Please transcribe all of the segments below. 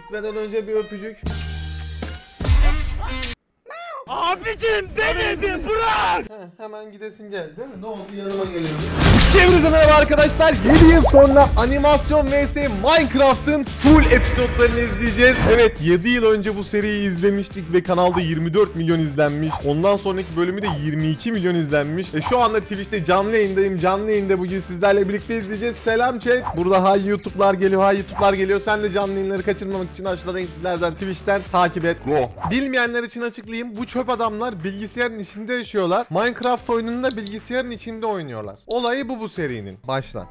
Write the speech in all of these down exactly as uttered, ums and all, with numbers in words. Gitmeden önce bir öpücük. Abicim beni bir bırak. He, hemen gidesin geldi değil mi? Ne oldu, yanıma geliyor. Hepinize merhaba arkadaşlar. yedi yıl sonra animasyon vs Minecraft'ın full episodlarını izleyeceğiz. Evet, yedi yıl önce bu seriyi izlemiştik ve kanalda yirmi dört milyon izlenmiş. Ondan sonraki bölümü de yirmi iki milyon izlenmiş. E şu anda Twitch'te canlı yayındayım. Canlı yayında bugün sizlerle birlikte izleyeceğiz. Selam chat. Burada hay YouTube'lar geliyor, hay YouTube'lar geliyor. Sen de canlı yayınları kaçırmamak için aşağıdan linklerden Twitch'ten takip et. Bilmeyenler için açıklayayım. Bu çöp adamlar bilgisayarın içinde yaşıyorlar. Minecraft oyununu da bilgisayarın içinde oynuyorlar. Olayı bu bu serinin. Başla.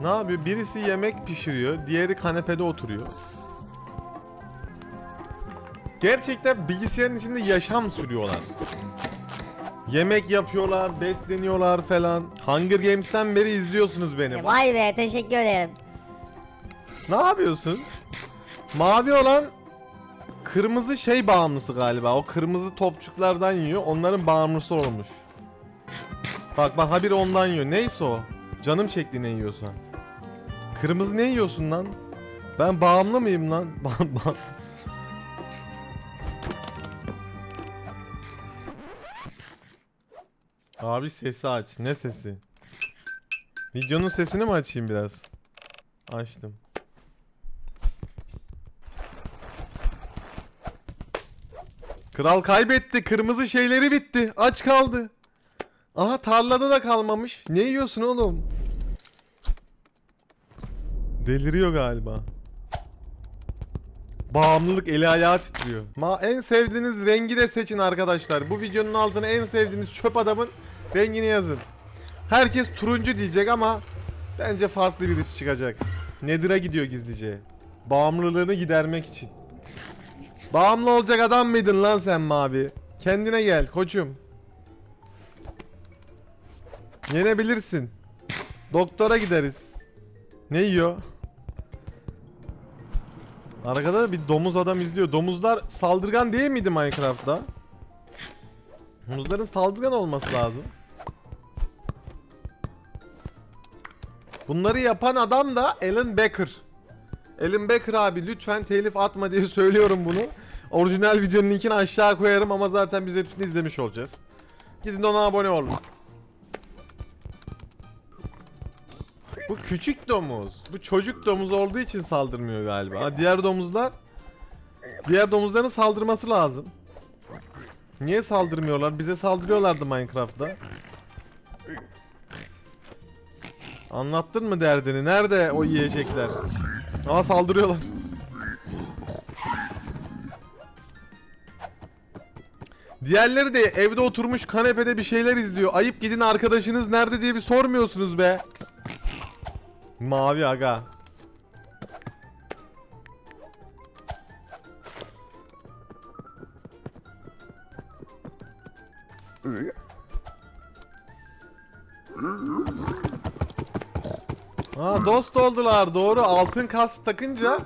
Ne yapıyor? Birisi yemek pişiriyor, diğeri kanepede oturuyor. Gerçekten bilgisayarın içinde yaşam sürüyorlar. Yemek yapıyorlar, besleniyorlar falan. Hunger Games'ten beri izliyorsunuz beni. Vay be, teşekkür ederim. Ne yapıyorsun? Mavi olan kırmızı şey bağımlısı galiba. O kırmızı topçuklardan yiyor. Onların bağımlısı olmuş. Bak bak, habire ondan yiyor. Neyse o. Canım çekti ne yiyorsa. Kırmızı ne yiyorsun lan? Ben bağımlı mıyım lan? Abi sesi aç. Ne sesi? Videonun sesini mi açayım biraz? Açtım. Kral kaybetti. Kırmızı şeyleri bitti. Aç kaldı. Aha, tarlada da kalmamış. Ne yiyorsun oğlum? Deliriyor galiba. Bağımlılık eli ayağı titriyor. Ma en sevdiğiniz rengi de seçin arkadaşlar. Bu videonun altına en sevdiğiniz çöp adamın rengini yazın. Herkes turuncu diyecek ama bence farklı birisi çıkacak. Nether'a gidiyor gizlice. Bağımlılığını gidermek için. Bağımlı olacak adam mıydın lan sen mavi? Kendine gel koçum. Yenebilirsin. Doktora gideriz. Ne yiyor? Arkada bir domuz adam izliyor. Domuzlar saldırgan değil miydi Minecraft'ta? Domuzların saldırgan olması lazım. Bunları yapan adam da Alan Becker. Alan Becker abi, lütfen telif atma diye söylüyorum bunu. Orijinal videonun linkini aşağı koyarım ama zaten biz hepsini izlemiş olacağız. Gidin ona abone olun. Bu küçük domuz. Bu çocuk domuz olduğu için saldırmıyor galiba. Ha, diğer domuzlar, diğer domuzların saldırması lazım. Niye saldırmıyorlar? Bize saldırıyorlardı Minecraft'ta. Anlattın mı derdini? Nerede o yiyecekler? Aa, saldırıyorlar. Diğerleri de evde oturmuş kanepede bir şeyler izliyor. Ayıp, gidin arkadaşınız nerede diye bir sormuyorsunuz be. Mavi aga. Ha, dost oldular, doğru. Altın kask takınca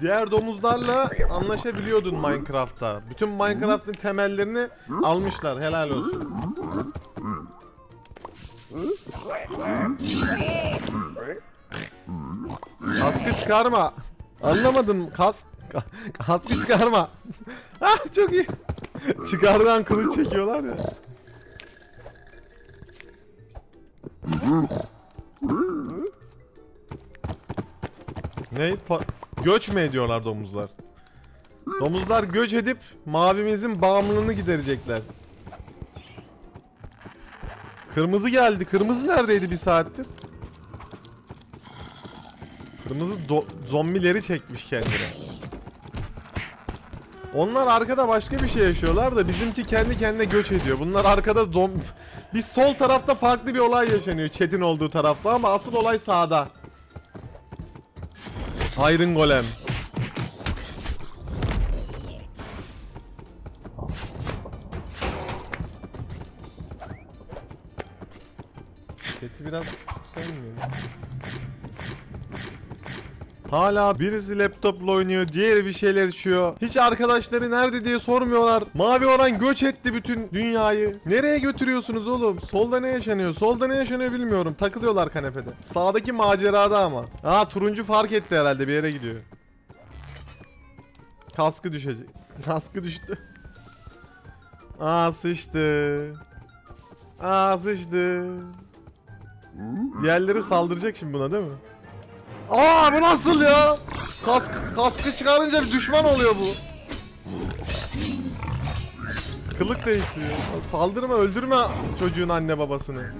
diğer domuzlarla anlaşabiliyordun Minecraft'ta. Bütün Minecraft'ın temellerini almışlar, helal olsun. Kaskı çıkarma. Anlamadım. Kask kaskı çıkarma. Ah, çok iyi. Çıkardan kılıç çekiyorlar ya. Ne? Fa göç mü ediyorlar domuzlar? Domuzlar göç edip mavimizin bağımlılığını giderecekler. Kırmızı geldi. Kırmızı neredeydi bir saattir? Kırmızı zombileri çekmiş kendine. Onlar arkada başka bir şey yaşıyorlar da bizimki kendi kendine göç ediyor. Bunlar arkada zombi. Biz sol tarafta farklı bir olay yaşanıyor. Chat'in olduğu tarafta ama asıl olay sağda. Iron Golem. Chat'i biraz sevmiyorum. Hala birisi laptopla oynuyor, diğeri bir şeyler içiyor. Hiç arkadaşları nerede diye sormuyorlar. Mavi oran göç etti bütün dünyayı. Nereye götürüyorsunuz oğlum? Solda ne yaşanıyor? Solda ne yaşanıyor bilmiyorum. Takılıyorlar kanepede. Sağdaki macerada ama. Aa, turuncu fark etti herhalde, bir yere gidiyor. Kaskı düşecek. Kaskı düştü. Aa, sıçtı. Aa, sıçtı. Diğerleri saldıracak şimdi buna değil mi? Aa, bu nasıl ya? Kask, kaskı çıkarınca bir düşman oluyor bu. Kılık değiştiriyor. Saldırma, öldürme çocuğun anne babasını.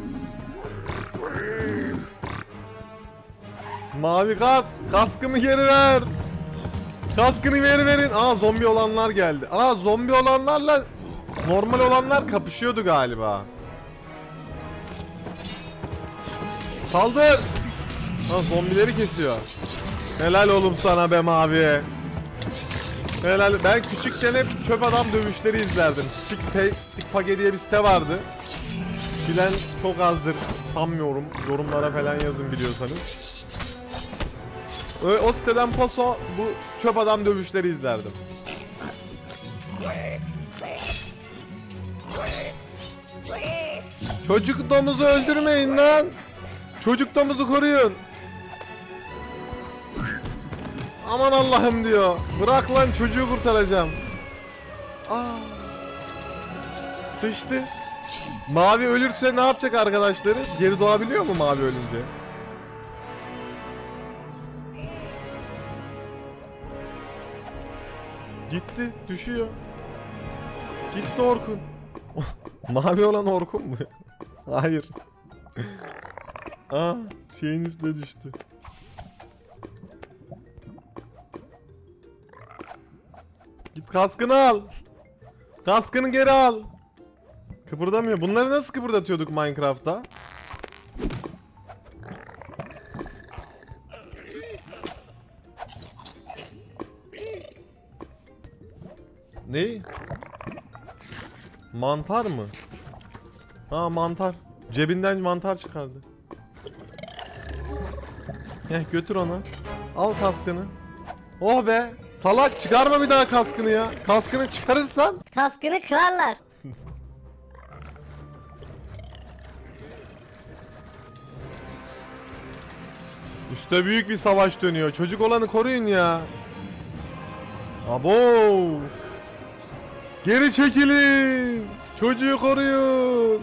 Mavi kask, kaskımı geri ver. Kaskını geri verin. Aa, zombi olanlar geldi. Aa, zombi olanlarla normal olanlar kapışıyordu galiba. Saldır. Ha, zombileri kesiyor. Helal oğlum sana be mavi. Helal. Ben küçükken hep çöp adam dövüşleri izlerdim. Stick, Stick Page diye bir site vardı. Bilen çok azdır sanmıyorum. Yorumlara falan yazın biliyorsanız. O, o siteden paso bu çöp adam dövüşleri izlerdim. Çocuk domuzu öldürmeyin lan. Çocuk domuzu koruyun. Aman Allah'ım diyor. Bırak lan, çocuğu kurtaracağım. Aa, sıçtı. Mavi ölürse ne yapacak arkadaşları? Geri doğabiliyor mu mavi ölünce? Gitti, düşüyor. Gitti Orkun. Mavi olan Orkun mu? Hayır. Aa, şeyin üstüne düştü. Git kaskını al. Kaskını geri al. Kıpırdamıyor. Bunları nasıl kıpırdatıyorduk Minecraft'ta? Ne? Mantar mı? Ha, mantar. Cebinden mantar çıkardı. Heh, götür onu. Al kaskını. Oh be. Salak, çıkarma bir daha kaskını ya. Kaskını çıkarırsan kaskını kırarlar. Üste büyük bir savaş dönüyor. Çocuk olanı koruyun ya. Abo. Geri çekilin. Çocuğu koruyun.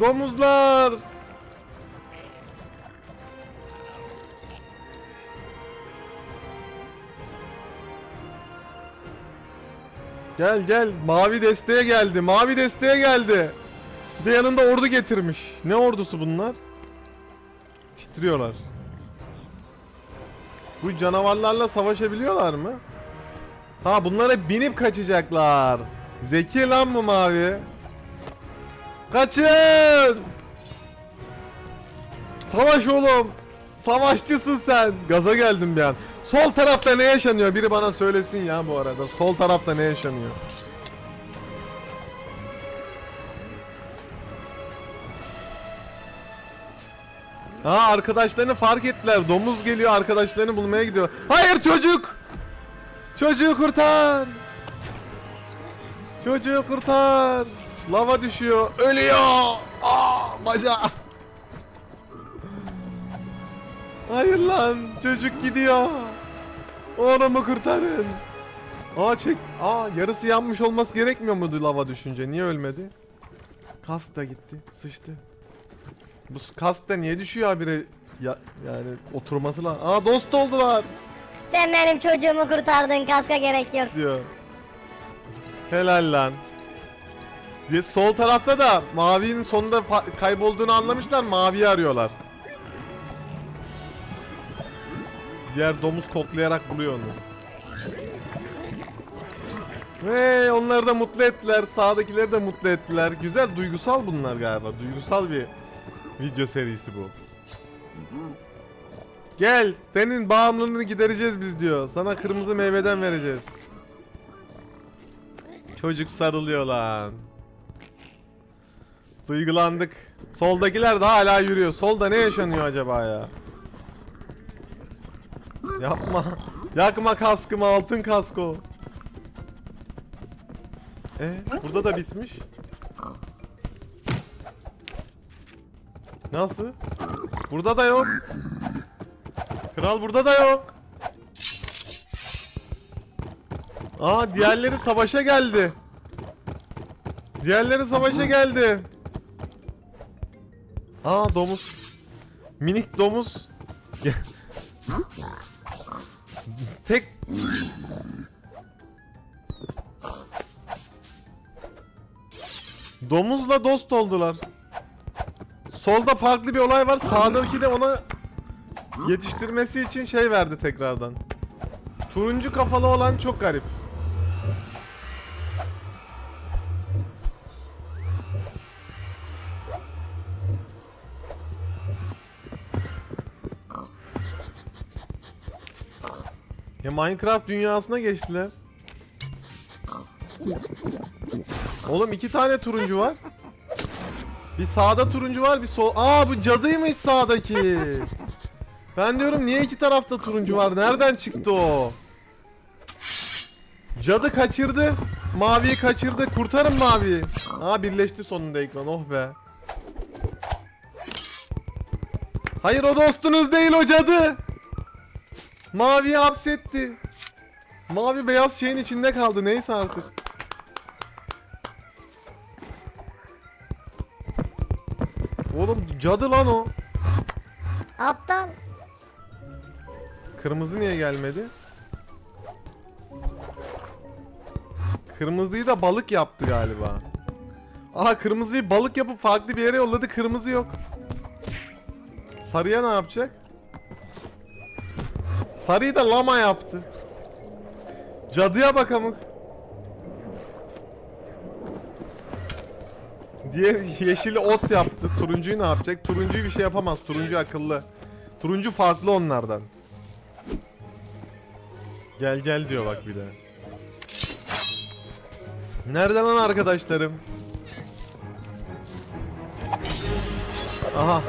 Domuzlar. Gel gel, mavi desteğe geldi, mavi desteğe geldi. Bir de yanında ordu getirmiş. Ne ordusu bunlar? Titriyorlar. Bu canavarlarla savaşabiliyorlar mı? Ha, bunlara binip kaçacaklar. Zeki lan bu mavi. Kaçın! Savaş oğlum. Savaşçısın sen. Gaza geldim bir an. Sol tarafta ne yaşanıyor? Biri bana söylesin ya bu arada. Sol tarafta ne yaşanıyor? Ha, arkadaşlarını fark ettiler. Domuz geliyor, arkadaşlarını bulmaya gidiyor. Hayır, çocuk! Çocuğu kurtar! Çocuğu kurtar! Lava düşüyor. Ölüyor! Aa, bacağı! Hayır lan, çocuk gidiyor. Oğlumu kurtarın. Aa, çek. Aa, yarısı yanmış olması gerekmiyor muydu lava düşünce? Niye ölmedi? Kask da gitti. Sıçtı. Bu kask da niye düşüyor habire? Ya, yani oturması lazım. Aa, dost oldular. Sen benim çocuğumu kurtardın. Kaska gerek yok diyor. Helal lan. Diye sol tarafta da mavinin sonunda kaybolduğunu anlamışlar. Maviyi arıyorlar. Diğer domuz koklayarak buluyor onu. Ve onları da mutlu ettiler. Sağdakileri de mutlu ettiler. Güzel, duygusal bunlar galiba. Duygusal bir video serisi bu. Gel, senin bağımlılığını gidereceğiz biz diyor. Sana kırmızı meyveden vereceğiz. Çocuk sarılıyor lan. Duygulandık. Soldakiler de hala yürüyor. Solda ne yaşanıyor acaba ya? Yapma. Yakma kaskımı, altın kasko. Ee, burada da bitmiş. Nasıl? Burada da yok. Kral burada da yok. Aa, diğerleri savaşa geldi. Diğerleri savaşa geldi. Aa, domuz. Minik domuz. Tek. Domuzla dost oldular. Solda farklı bir olay var. Sağdaki de ona yetiştirmesi için şey verdi tekrardan. Turuncu kafalı olan çok garip. Ya Minecraft dünyasına geçtiler. Oğlum iki tane turuncu var. Bir sağda turuncu var, bir sol. Aa, bu cadıymış sağdaki. Ben diyorum niye iki tarafta turuncu var? Nereden çıktı o? Cadı kaçırdı. Maviyi kaçırdı. Kurtarın maviyi. Aa, birleşti sonunda ekran. Oh be. Hayır, o dostunuz değil, o cadı. Maviyi hapsetti. Mavi beyaz şeyin içinde kaldı. Neyse artık. Oğlum cadı lan o. Aptal. Kırmızı niye gelmedi? Kırmızıyı da balık yaptı galiba. Aha, kırmızıyı balık yapıp farklı bir yere yolladı. Kırmızı yok. Sarıya ne yapacak? Sarıyı da lama yaptı. Cadıya bakalım. Diğer yeşili ot yaptı. Turuncuyu ne yapacak? Turuncuyu bir şey yapamaz. Turuncu akıllı. Turuncu farklı onlardan. Gel gel diyor bak bir de. Nerede lan arkadaşlarım? Aha.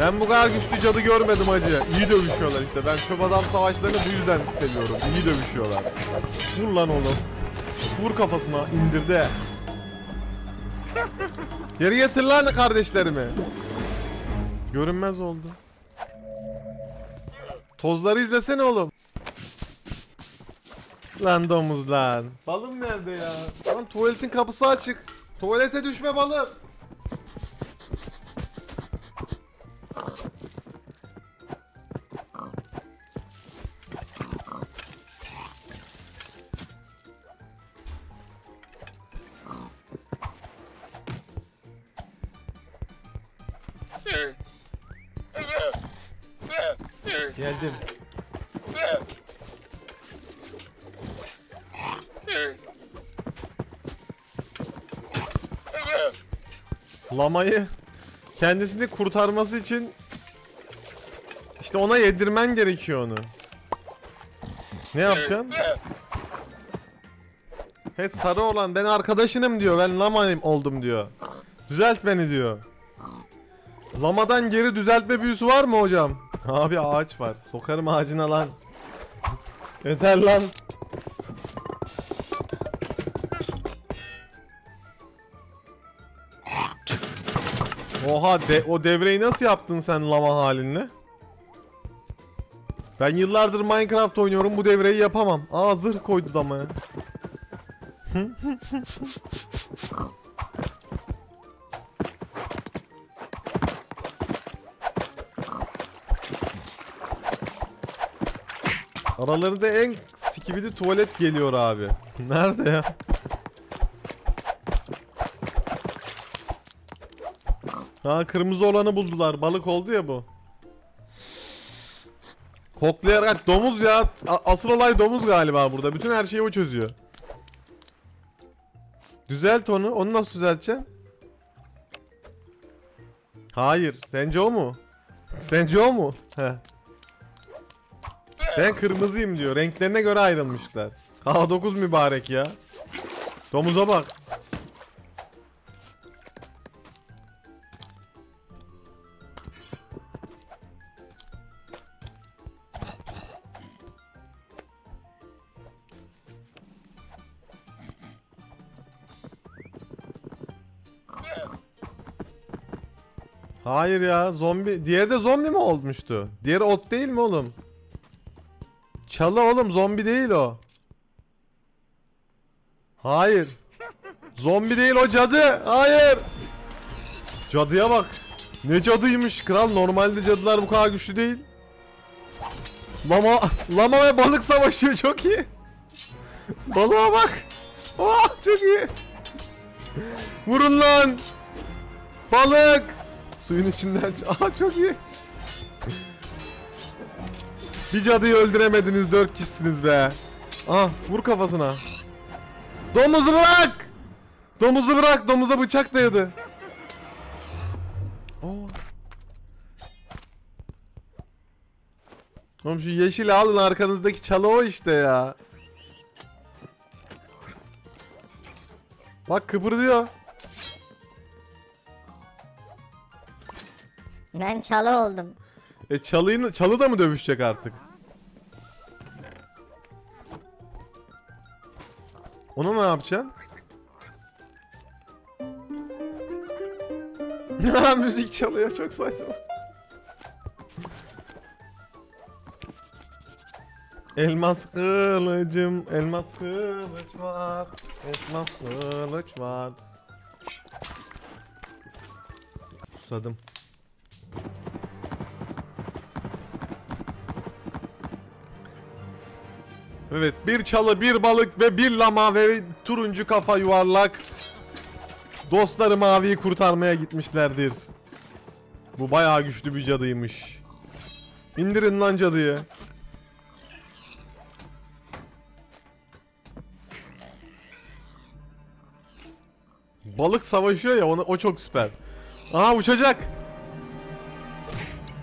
Ben bu kadar güçlü cadı görmedim hacı. İyi dövüşüyorlar işte. Ben çöp adam savaşlarını bu yüzden seviyorum. İyi dövüşüyorlar. Vur lan oğlum. Vur kafasına, indir de. Geri getir lan kardeşlerimi. Görünmez oldu. Tozları izlesene oğlum. Lan domuz lan. Balım nerede ya? Lan tuvaletin kapısı açık. Tuvalete düşme balım. Geldim. Lamayı kendisini kurtarması için işte ona yedirmen gerekiyor onu. Ne yapacaksın? He, sarı olan ben arkadaşınım diyor. Ben lamayım oldum diyor. Düzelt beni diyor. Lamadan geri düzeltme büyüsü var mı hocam? Abi ağaç var. Sokarım ağacına lan. Yeter lan. Oha, de o devreyi nasıl yaptın sen lama halinle? Ben yıllardır Minecraft oynuyorum, bu devreyi yapamam. Aa, zırh koydu damaya. Aralarında en sikibidi tuvalet geliyor abi. Nerede ya? Ha, kırmızı olanı buldular. Balık oldu ya bu. Koklayarak domuz ya. Asıl olay domuz galiba burada. Bütün her şeyi o çözüyor. Düzelt onu. Onu nasıl düzelteceksin? Hayır. Sence o mu? Sence o mu? Heh. Ben kırmızıyım diyor. Renklerine göre ayrılmışlar. K dokuz mübarek ya. Domuza bak. Hayır ya, zombi. Diğeri de zombi mi olmuştu? Diğeri ot değil mi oğlum? Çalı oğlum, zombi değil o. Hayır. Zombi değil o, cadı. Hayır. Cadıya bak. Ne cadıymış kral. Normalde cadılar bu kadar güçlü değil. Lama, lama ve balık savaşıyor, çok iyi. Balığa bak. Oh, çok iyi. Vurun lan. Balık. Suyun içinden. Aa, çok iyi. Bir cadıyı öldüremediniz, dört kişisiniz be. Ah, vur kafasına. Domuzu bırak. Domuzu bırak. Domuza bıçak dayadı. Oo. Oğlum şu yeşili alın, arkanızdaki çalı o işte ya. Bak kıpırdıyor. Ben çalı oldum. E çalıyı, çalı da mı dövüşecek artık? Onu ne yapacaksın? Müzik çalıyor, çok saçma. Elmas kılıcım, elmas kılıç var, elmas kılıç var. Susadım. Evet, bir çalı, bir balık ve bir lama ve turuncu kafa yuvarlak. Dostları maviyi kurtarmaya gitmişlerdir. Bu bayağı güçlü bir cadıymış. İndirin lan cadıyı. Balık savaşıyor ya, ona, o çok süper. Aha, uçacak.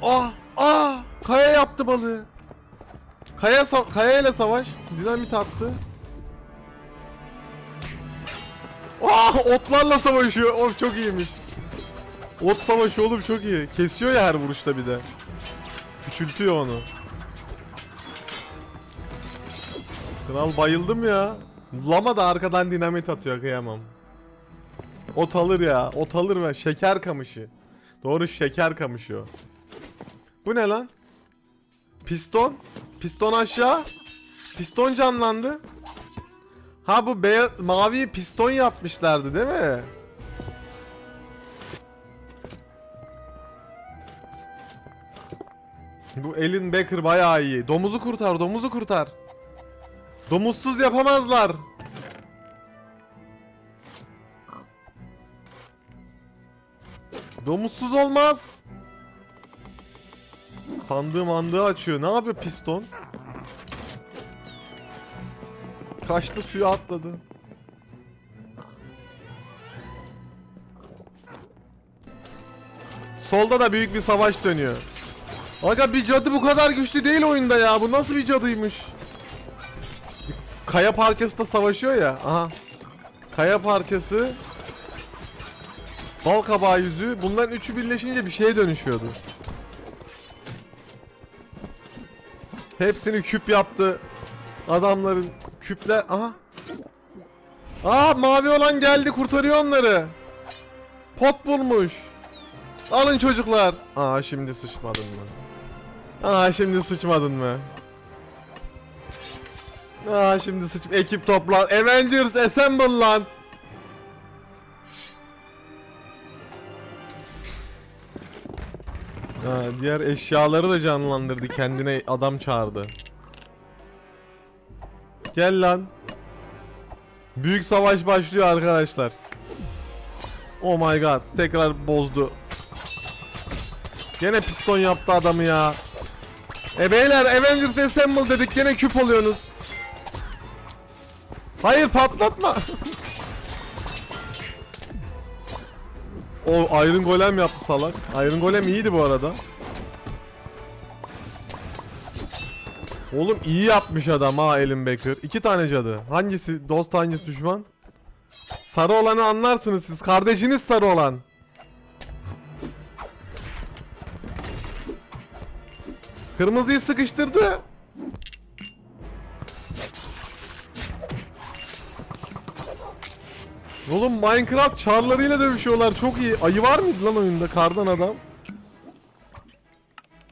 Ah, ah, kaya yaptı balığı. Kaya, kaya ile savaş. Dinamit attı. Aa, otlarla savaşıyor. Of, çok iyiymiş. Ot savaşı oğlum, çok iyi. Kesiyor ya her vuruşta bir de. Küçültüyor onu. Kral, bayıldım ya. Lama da arkadan dinamit atıyor, kıyamam. Ot alır ya. Ot alır ve şeker kamışı. Doğru, şeker kamışı o. Bu ne lan? Piston. Piston aşağı. Piston canlandı. Ha, bu beyaz, maviyi piston yapmışlardı değil mi? Bu Alan Becker bayağı iyi. Domuzu kurtar, domuzu kurtar. Domuzsuz yapamazlar. Domuzsuz olmaz. Sandığı mandığı açıyor. Ne yapıyor piston? Kaçtı, suya atladı. Solda da büyük bir savaş dönüyor. Aga, bir cadı bu kadar güçlü değil oyunda ya. Bu nasıl bir cadıymış? Kaya parçası da savaşıyor ya. Aha. Kaya parçası. Bal kabağı yüzü. Bunların üçü birleşince bir şeye dönüşüyordu. Hepsini küp yaptı. Adamların küpler. Aha. Aa, mavi olan geldi, kurtarıyor onları. Pot bulmuş. Alın çocuklar. Aa, şimdi sıçmadın mı? Aa, şimdi sıçmadın mı? Aa, şimdi sıç. Ekip toplan. Avengers Assemble lan. Ha, diğer eşyaları da canlandırdı. Kendine adam çağırdı. Gel lan. Büyük savaş başlıyor arkadaşlar. Oh my god. Tekrar bozdu. Gene piston yaptı adamı ya. E beyler, Avengers Assemble dedik. Gene küp oluyorsunuz. Hayır, patlatma. O Iron Golem yaptı salak. Iron Golem iyiydi bu arada. Oğlum iyi yapmış adam ha, Alan Becker. İki tane cadı. Hangisi dost, hangisi düşman? Sarı olanı anlarsınız siz. Kardeşiniz sarı olan. Kırmızıyı sıkıştırdı. Oğlum Minecraft çarlarıyla dövüşüyorlar. Çok iyi. Ayı var mıydı lan oyunda? Kardan adam.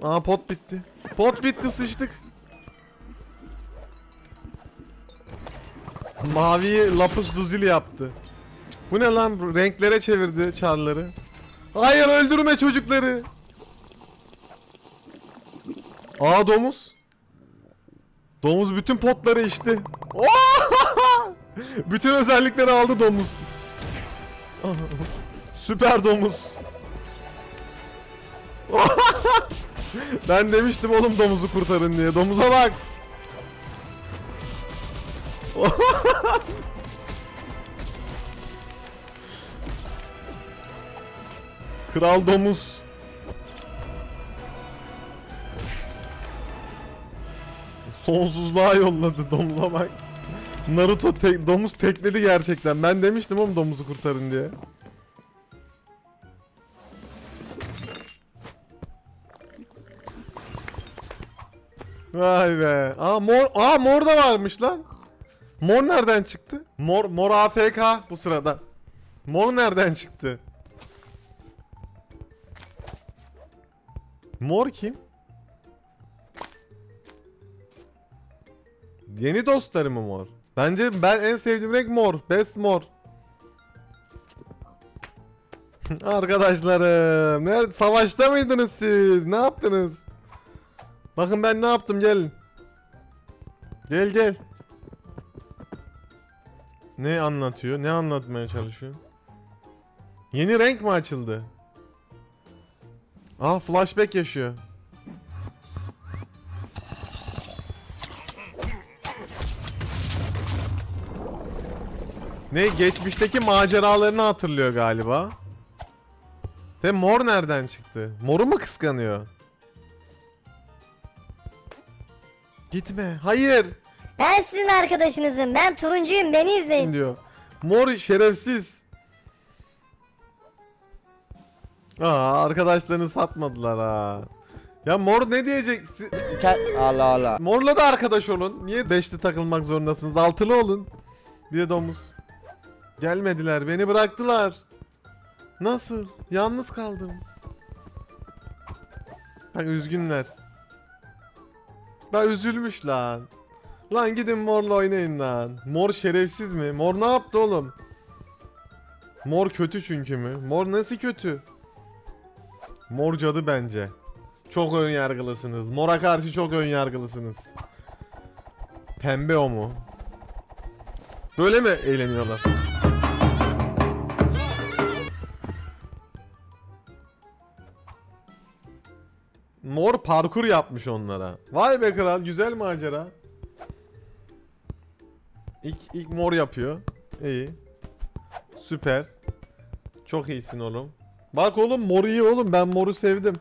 Aa pot bitti. Pot bitti, sıçtık. Maviyi lapis lazuli yaptı. Bu ne lan? Renklere çevirdi çarları. Hayır, öldürme çocukları. Aa domuz. Domuz bütün potları içti. Bütün özellikleri aldı domuz. Süper domuz. Ben demiştim oğlum domuzu kurtarın diye. Domuza bak. Kral domuz. Sonsuzluğa yolladı domuza bak. Naruto tek, domuz tekledi gerçekten. Ben demiştim oğlum domuzu kurtarın diye. Vay be. Aa mor, aa mor da varmış lan. Mor nereden çıktı? Mor mor A F K bu sırada. Mor nereden çıktı? Mor kim? Yeni dostlarım mı mor? Bence ben en sevdiğim renk mor. Best mor. Arkadaşlarım, nerede, savaşta mıydınız siz? Ne yaptınız? Bakın ben ne yaptım, gelin. Gel gel. Ne anlatıyor? Ne anlatmaya çalışıyor? Yeni renk mi açıldı? Aa flashback yaşıyor. Ne, geçmişteki maceralarını hatırlıyor galiba. De mor nereden çıktı? Moru mu kıskanıyor? Gitme. Hayır. Ben sizin arkadaşınızım. Ben turuncuyum. Beni izleyin diyor. Mor şerefsiz. Aa, arkadaşlarını satmadılar ha. Ya mor ne diyecek? Allah Allah. Morla da arkadaş olun. Niye beşli takılmak zorundasınız? Altılı olun. Bir de domuz. Gelmediler. Beni bıraktılar. Nasıl? Yalnız kaldım. Bak üzgünler. Ben üzülmüş lan. Lan gidin morla oynayın lan. Mor şerefsiz mi? Mor ne yaptı oğlum? Mor kötü çünkü mü? Mor nasıl kötü? Mor cadı bence. Çok ön yargılısınız. Mora karşı çok ön yargılısınız. Pembe o mu? Böyle mi eğleniyorlar? Mor parkur yapmış onlara. Vay be kral, güzel macera. İlk, ilk mor yapıyor. İyi. Süper. Çok iyisin oğlum. Bak oğlum mor iyi oğlum, ben moru sevdim.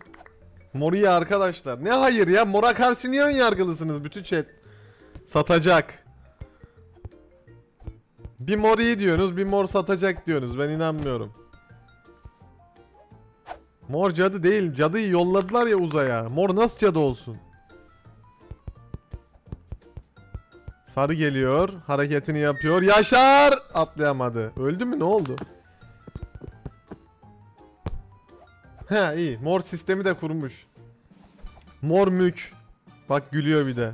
Mor iyi arkadaşlar. Ne hayır ya, mora karşı niye ön yargılısınız bütün chat? Satacak. Bir mor iyi diyorsunuz, bir mor satacak diyorsunuz. Ben inanmıyorum. Mor cadı değil. Cadıyı yolladılar ya uzaya. Mor nasıl cadı olsun? Sarı geliyor. Hareketini yapıyor. Yaşar! Atlayamadı. Öldü mü? Ne oldu? He iyi. Mor sistemi de kurmuş. Mor mük. Bak gülüyor bir de.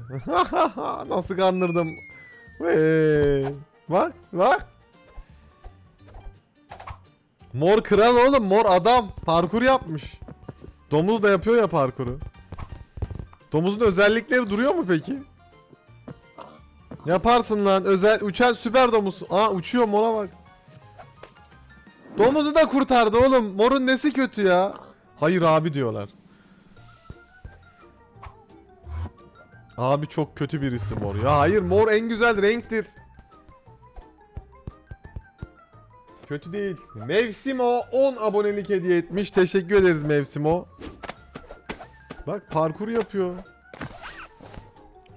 Nasıl kandırdım. Hey. Bak bak. Mor kral oğlum, mor adam parkur yapmış. Domuz da yapıyor ya parkuru. Domuzun özellikleri duruyor mu peki? Yaparsın lan özel, uçan süper domuz. Aa uçuyor, mora bak. Domuzu da kurtardı oğlum. Morun nesi kötü ya? Hayır abi diyorlar. Abi çok kötü birisi mor. Ya hayır, mor en güzel renktir. Kötü değil. Mevsimo on abonelik hediye etmiş. Teşekkür ederiz Mevsimo. Bak parkur yapıyor.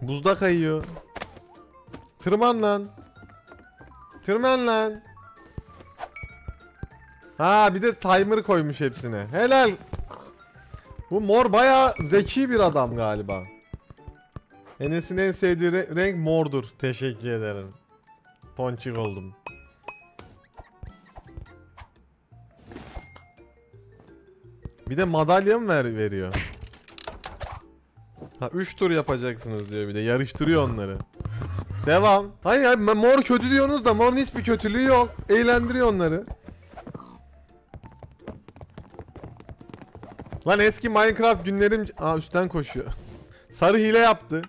Buzda kayıyor. Tırman lan. Tırman lan. Ha bir de timer koymuş hepsine. Helal. Bu mor bayağı zeki bir adam galiba. Enes'in en sevdiği renk mordur. Teşekkür ederim. Ponçik oldum. Bir de madalya mı ver, veriyor? Ha üç tur yapacaksınız diyor bir de. Yarıştırıyor onları. Devam. Hayır hayır, mor kötü diyorsunuz da morun hiçbir kötülüğü yok. Eğlendiriyor onları. Lan eski Minecraft günlerim... Aa üstten koşuyor. Sarı hile yaptı.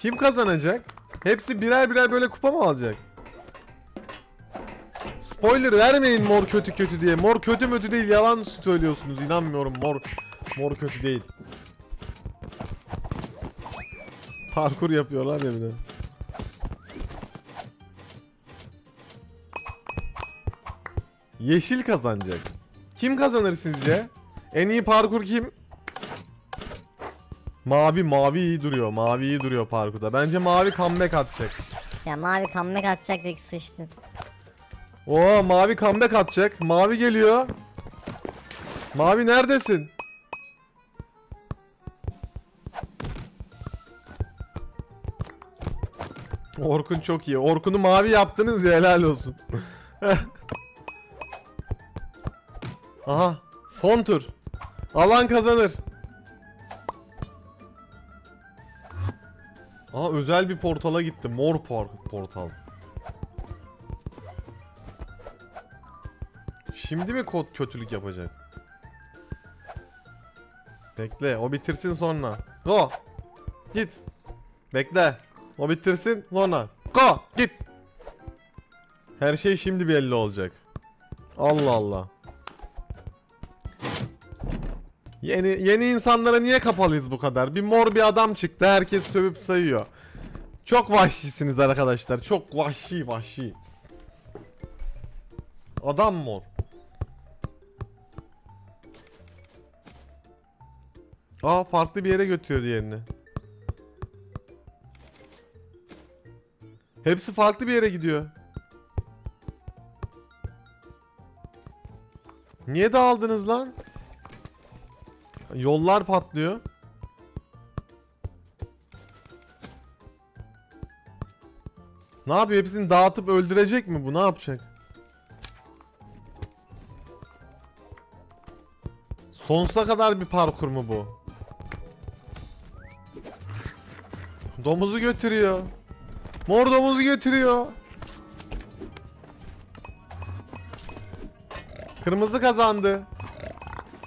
Kim kazanacak? Hepsi birer birer böyle kupa mı alacak? Spoiler vermeyin mor kötü kötü diye. Mor kötü mötü değil, yalan söylüyorsunuz. İnanmıyorum, mor mor kötü değil. Parkur yapıyorlar ya bir de. Yeşil kazanacak. Kim kazanır sizce? En iyi parkur kim? Mavi, mavi iyi duruyor. Mavi iyi duruyor parkurda. Bence mavi comeback atacak. Ya mavi comeback atacak da sıçtın. Oo mavi comeback atacak. Mavi geliyor. Mavi neredesin? Orkun çok iyi. Orkun'u mavi yaptınız ya, helal olsun. Aha son tur. Alan kazanır. Aha özel bir portala gitti. Mor portal. Şimdi mi kod kötülük yapacak? Bekle o bitirsin sonra. Go. Git. Bekle. O bitirsin sonra. Go. Git. Her şey şimdi belli olacak. Allah Allah. Yeni yeni insanlara niye kapalıyız bu kadar? Bir mor bir adam çıktı, herkes sövüp sayıyor. Çok vahşisiniz arkadaşlar. Çok vahşi vahşi. Adam mor. Aa farklı bir yere götürüyor diğerini. Hepsi farklı bir yere gidiyor. Niye dağıldınız lan? Yollar patlıyor. Ne yapıyor? Hepsini dağıtıp öldürecek mi bu? Ne yapacak? Sonsuza kadar bir parkur mu bu? Domuzu götürüyor. Mor domuzu götürüyor. Kırmızı kazandı.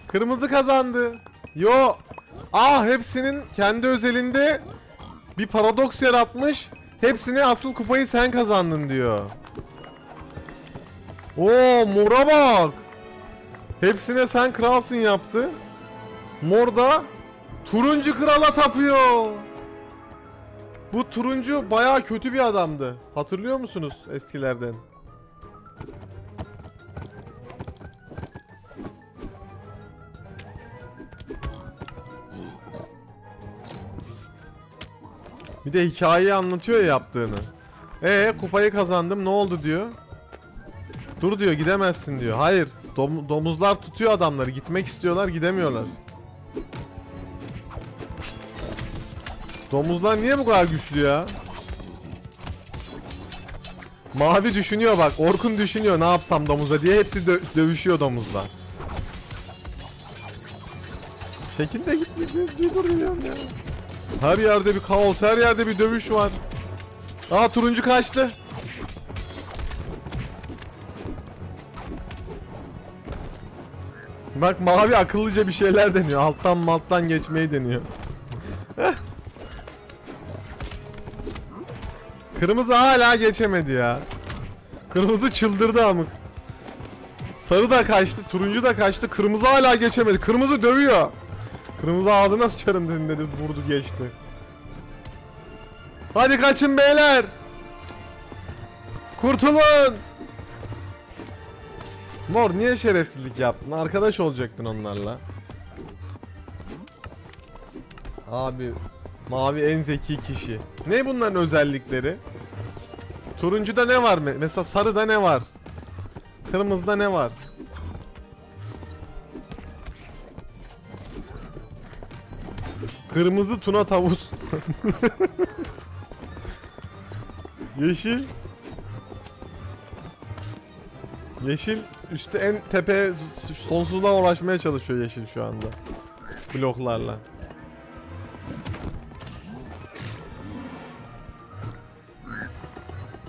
Kırmızı kazandı. Yo. Ah hepsinin kendi özelinde bir paradoks yaratmış. Hepsini asıl kupayı sen kazandın diyor. Oo mora bak. Hepsine sen kralsın yaptı. Mor da turuncu krala tapıyor. Bu turuncu bayağı kötü bir adamdı. Hatırlıyor musunuz eskilerden? Bir de hikayeyi anlatıyor ya yaptığını. Ee kupayı kazandım ne oldu diyor. Dur diyor gidemezsin diyor. Hayır dom domuzlar tutuyor adamları, gitmek istiyorlar gidemiyorlar. Domuzlar niye bu kadar güçlü ya? Mavi düşünüyor bak, Orkun düşünüyor ne yapsam domuza diye, hepsi dö dövüşüyor domuzlar. Şekilde gitmeyeceğiz durmuyorum ya. Her yerde bir kaos, her yerde bir dövüş var. Aa turuncu kaçtı. Bak mavi akıllıca bir şeyler deniyor. Alttan malttan geçmeyi deniyor. Kırmızı hala geçemedi ya. Kırmızı çıldırdı amık. Sarı da kaçtı, turuncu da kaçtı. Kırmızı hala geçemedi. Kırmızı dövüyor. Kırmızı ağzına sıçarım dedi, vurdu geçti. Hadi kaçın beyler. Kurtulun. Mor niye şerefsizlik yaptın? Arkadaş olacaktın onlarla. Abi mavi en zeki kişi. Ne bunların özellikleri? Turuncuda ne var? Mesela sarıda ne var? Kırmızıda ne var? Kırmızı tuna tavus. Yeşil. Yeşil üstte en tepe sonsuzluğa ulaşmaya çalışıyor yeşil şu anda. Bloklarla.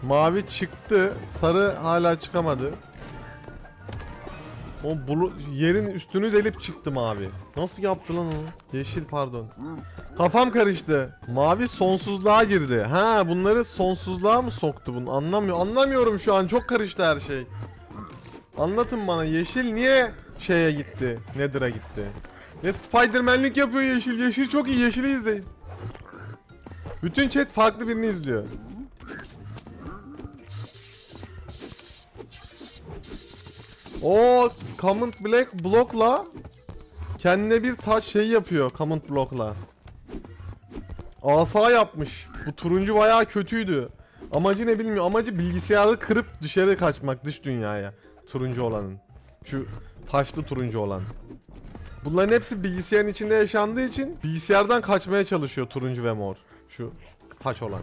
Mavi çıktı. Sarı hala çıkamadı. O yerin üstünü delip çıktı mavi. Nasıl yaptı lan onu? Yeşil pardon. Kafam karıştı. Mavi sonsuzluğa girdi. Ha, bunları sonsuzluğa mı soktu bunu? Anlamıyor. Anlamıyorum şu an. Çok karıştı her şey. Anlatın bana, yeşil niye şeye gitti? Nether'a gitti. Ve Spider-Man'lik yapıyor yeşil. Yeşil çok iyi. Yeşili izleyin. Bütün chat farklı birini izliyor. O Command Black Block'la kendine bir taş şey yapıyor. Command Block'la. Asa yapmış. Bu turuncu bayağı kötüydü. Amacı ne bilmiyor. Amacı bilgisayarı kırıp dışarı kaçmak, dış dünyaya. Turuncu olanın. Şu taşlı turuncu olan. Bunların hepsi bilgisayarın içinde yaşandığı için bilgisayardan kaçmaya çalışıyor turuncu ve mor. Şu taş olan.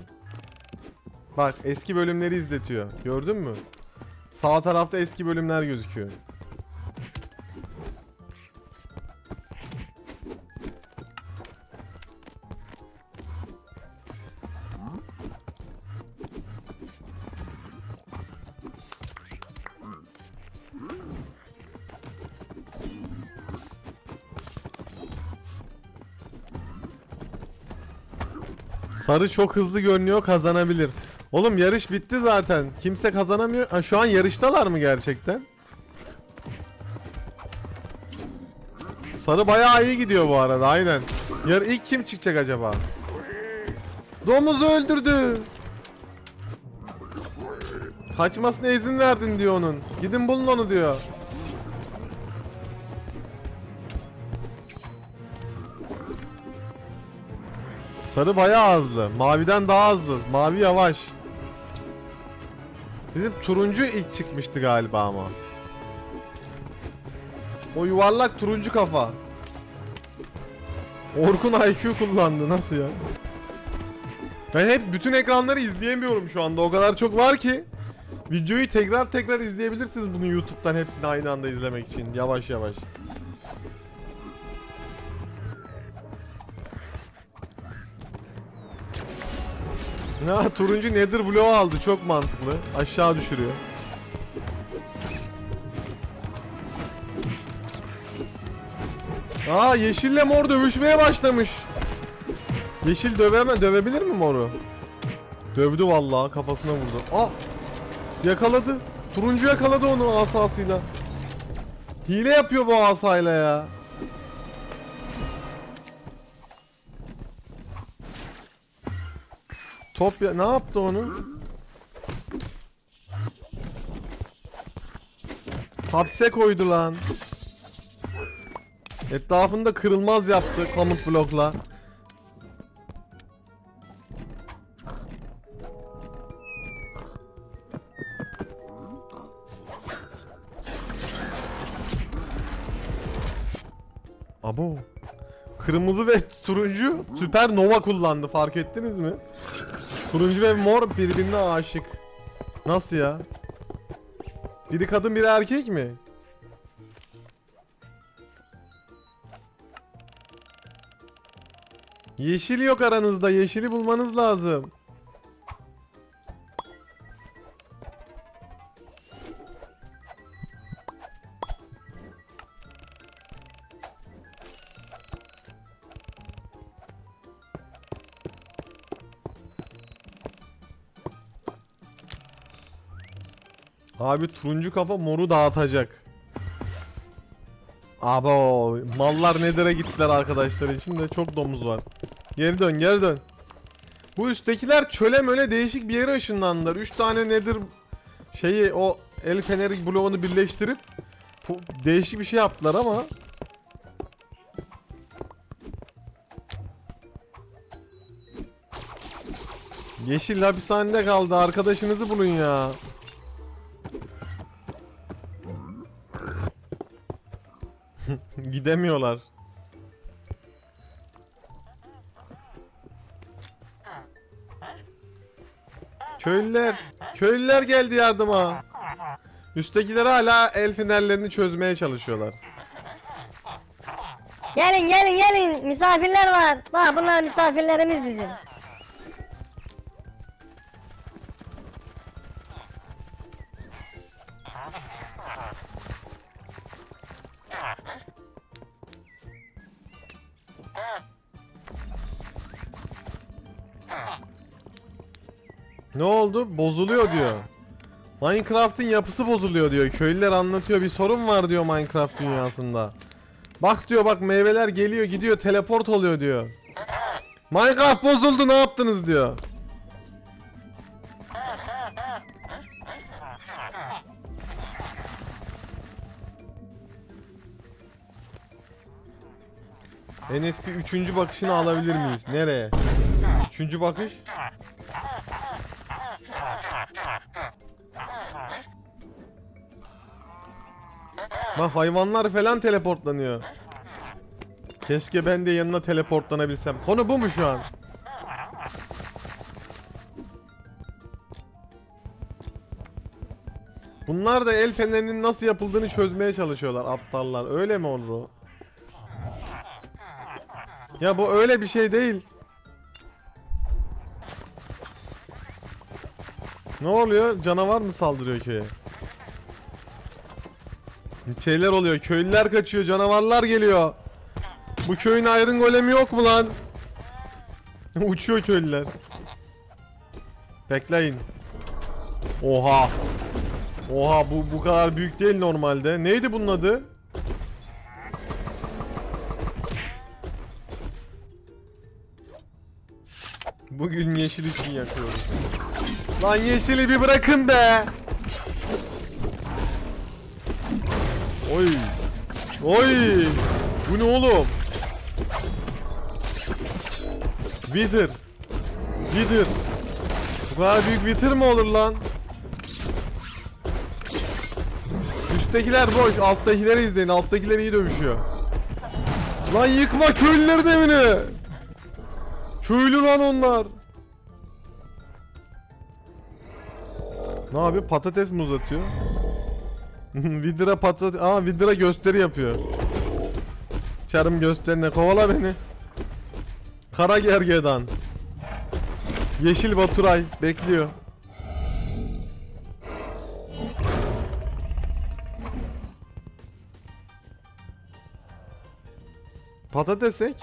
Bak, eski bölümleri izletiyor. Gördün mü? Sağ tarafta eski bölümler gözüküyor. Sarı çok hızlı görünüyor, kazanabilir. Oğlum yarış bitti zaten. Kimse kazanamıyor. Ha, şu an yarıştalar mı gerçekten? Sarı bayağı iyi gidiyor bu arada, aynen. Yar ilk kim çıkacak acaba? Domuzu öldürdü. Kaçmasına izin verdin diyor onun. Gidin bulun onu diyor. Sarı bayağı hızlı. Maviden daha hızlı. Mavi yavaş. Bizim turuncu ilk çıkmıştı galiba ama. O yuvarlak turuncu kafa. Orkun I Q kullandı. Nasıl ya? Ben hep bütün ekranları izleyemiyorum şu anda. O kadar çok var ki. Videoyu tekrar tekrar izleyebilirsiniz bunu YouTube'dan, hepsini aynı anda izlemek için. Yavaş yavaş. Ha, turuncu Nether bloğu aldı, çok mantıklı. Aşağı düşürüyor. Aa, yeşille mor dövüşmeye başlamış. Yeşil döveme dövebilir mi moru? Dövdü vallahi, kafasına vurdu. Aa! Yakaladı. Turuncu yakaladı onu asasıyla. Hile yapıyor bu asayla ya. Top ya, ne yaptı onu? Hapse koydu lan. Etrafında kırılmaz yaptı Command Block'la. Abo. Kırmızı ve turuncu süper nova kullandı, fark ettiniz mi? Turuncu ve mor birbirine aşık. Nasıl ya? Biri kadın biri erkek mi? Yeşil yok aranızda. Yeşili bulmanız lazım. Abi turuncu kafa moru dağıtacak. Abo, mallar Nether'a gittiler arkadaşlar, içinde çok domuz var. Geri dön, geri dön. Bu üsttekiler çöle möle değişik bir yere ışınlandılar. üç tane Nether şeyi, o el feneri bloğunu birleştirip değişik bir şey yaptılar ama. Yeşil hapishanede kaldı, arkadaşınızı bulun ya. Gidemiyorlar. Köylüler, köylüler geldi yardıma. Üsttekiler hala el fenerlerini çözmeye çalışıyorlar. Gelin gelin gelin, misafirler var. Bak bunlar misafirlerimiz bizim. Ne oldu? Bozuluyor diyor. Minecraft'ın yapısı bozuluyor diyor. Köylüler anlatıyor, bir sorun var diyor Minecraft dünyasında. Bak diyor, bak meyveler geliyor gidiyor, teleport oluyor diyor. Minecraft bozuldu, ne yaptınız diyor. Enes bir üçüncü bakışını alabilir miyiz? Nereye? Üçüncü bakış? Bak hayvanlar falan teleportlanıyor. Keşke ben de yanına teleportlanabilsem. Konu bu mu şu an? Bunlar da el fenerinin nasıl yapıldığını çözmeye çalışıyorlar, aptallar. Öyle mi Onru? Ya bu öyle bir şey değil. Ne oluyor? Canavar mı saldırıyor köye? Şeyler oluyor. Köylüler kaçıyor. Canavarlar geliyor. Bu köyün Iron Golemi yok mu lan? Uçuyor köylüler. Bekleyin. Oha. Oha bu bu kadar büyük değil normalde. Neydi bunun adı? Bugün yeşil için yakıyoruz. Lan yeşili bir bırakın be. Oy. Oy. Bu ne oğlum? Wither. Wither. Bu kadar büyük Wither mi olur lan? Üsttekiler boş. Alttakileri izleyin. Alttakiler iyi dövüşüyor. Lan yıkma köylülerin evini. Köylü lan onlar. Ne yapıyor? Patates mi uzatıyor? Wither'a patates... Aa Wither'a gösteri yapıyor. Çarım gösterine, kovala beni. Kara gergedan. Yeşil Baturay bekliyor. Patates ek.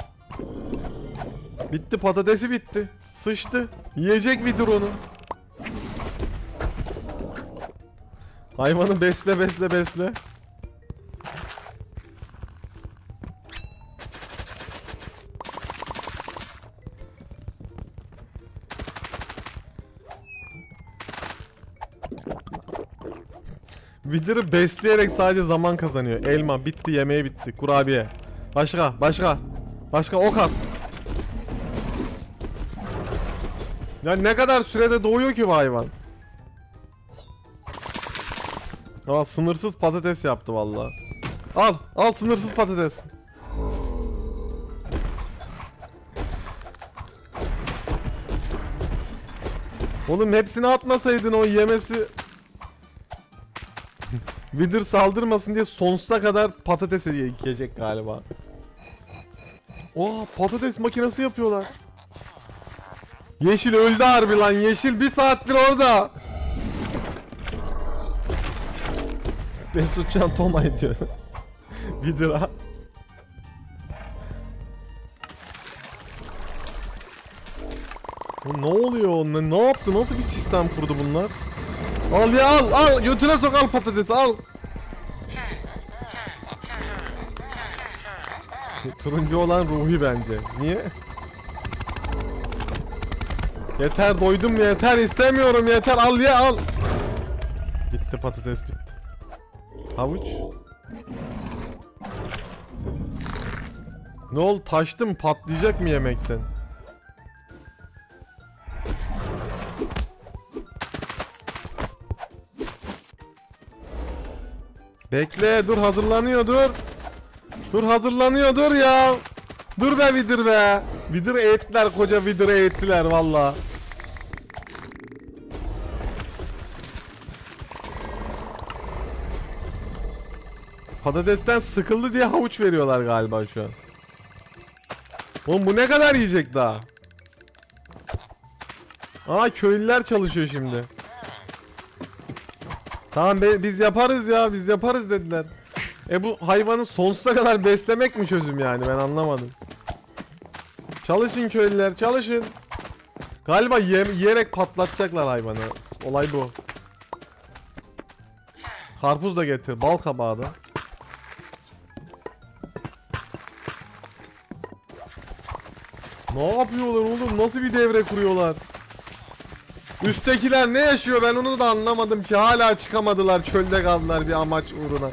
Bitti, patatesi bitti. Sıçtı. Yiyecek Wither onu. Hayvanı besle besle besle. Wither'ı besleyerek sadece zaman kazanıyor. Elma bitti, yemeği bitti, kurabiye. Başka başka. Başka ok at. Ya ne kadar sürede doğuyor ki bu hayvan? Aa sınırsız patates yaptı vallahi. Al, al sınırsız patates. Oğlum hepsini atmasaydın, o yemesi. Wither saldırmasın diye sonsuza kadar patates yiyecek galiba. Oo patates makinesi yapıyorlar. Yeşil öldü harbi lan, yeşil bir saattir orada. Mesut Can Tomay diyor. Wither'a. Ne oluyor? Ne, ne yaptı? Nasıl bir sistem kurdu bunlar? Al ya al al. Götüne sok al patatesi al. Turuncu olan Ruhi bence. Niye? Yeter doydum yeter, istemiyorum yeter, al ya al. Bitti patates, bitti. Havuç. Ne oldu? Taştım, patlayacak mı yemekten? Bekle, dur hazırlanıyor, dur. Dur hazırlanıyor, dur ya. Dur be Wither be. Wither'ı eğittiler, koca Wither'ı eğittiler valla. Patatesten sıkıldı diye havuç veriyorlar galiba şu an. Oğlum bu ne kadar yiyecek daha? Aa, köylüler çalışıyor şimdi. Tamam be, biz yaparız ya, biz yaparız dediler. E bu hayvanı sonsuza kadar beslemek mi çözüm yani, ben anlamadım. Çalışın köylüler, çalışın. Galiba yiyerek patlatacaklar hayvanı. Olay bu. Karpuz da getir, bal kabağı da. Ne yapıyorlar oğlum? Nasıl bir devre kuruyorlar? Üsttekiler ne yaşıyor ben onu da anlamadım ki. Hala çıkamadılar, çölde kaldılar bir amaç uğruna.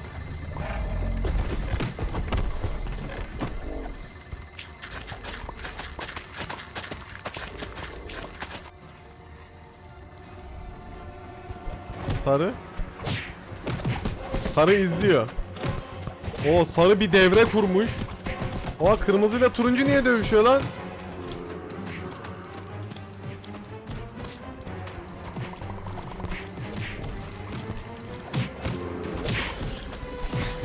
Sarı. Sarı izliyor. O sarı bir devre kurmuş. Aa, kırmızı ile turuncu niye dövüşüyor lan?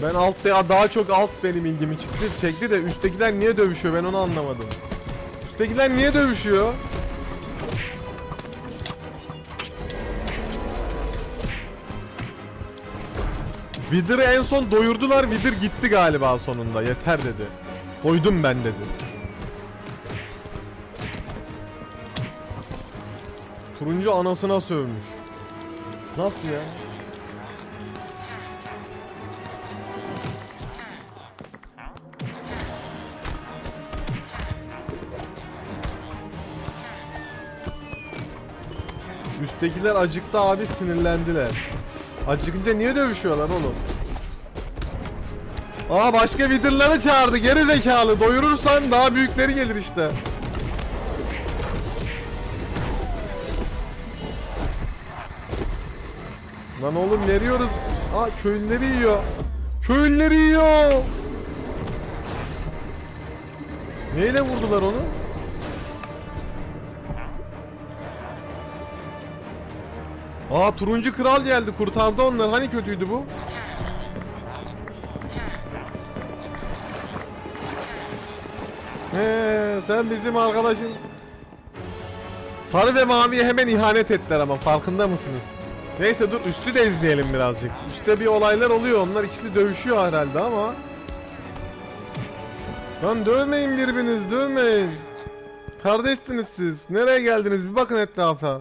Ben alt, daha çok alt benim ilgimi çıktı, çekti de üsttekiler niye dövüşüyor ben onu anlamadım. Üsttekiler niye dövüşüyor? Wither'ı en son doyurdular, Wither gitti galiba sonunda, yeter dedi. Doydum ben dedi. Turuncu anasına sövmüş. Nasıl ya? Üsttekiler acıktı abi, sinirlendiler. Acıkınca niye dövüşüyorlar oğlum? Aa, başka Wither'ları çağırdı gerizekalı, doyurursan daha büyükleri gelir işte. Lan oğlum ne yiyoruz? Aa, köylüleri yiyor. Köylüleri yiyor. Neyle vurdular onu? Aa, turuncu kral geldi, kurtardı onları, hani kötüydü bu? He, sen bizim arkadaşın. Sarı ve maviye hemen ihanet ettiler ama, farkında mısınız? Neyse dur, üstü de izleyelim birazcık. Üstte bir olaylar oluyor, onlar ikisi dövüşüyor herhalde ama. Lan dövmeyin birbiriniz, dövmeyin. Kardeşsiniz siz, nereye geldiniz bir bakın etrafa.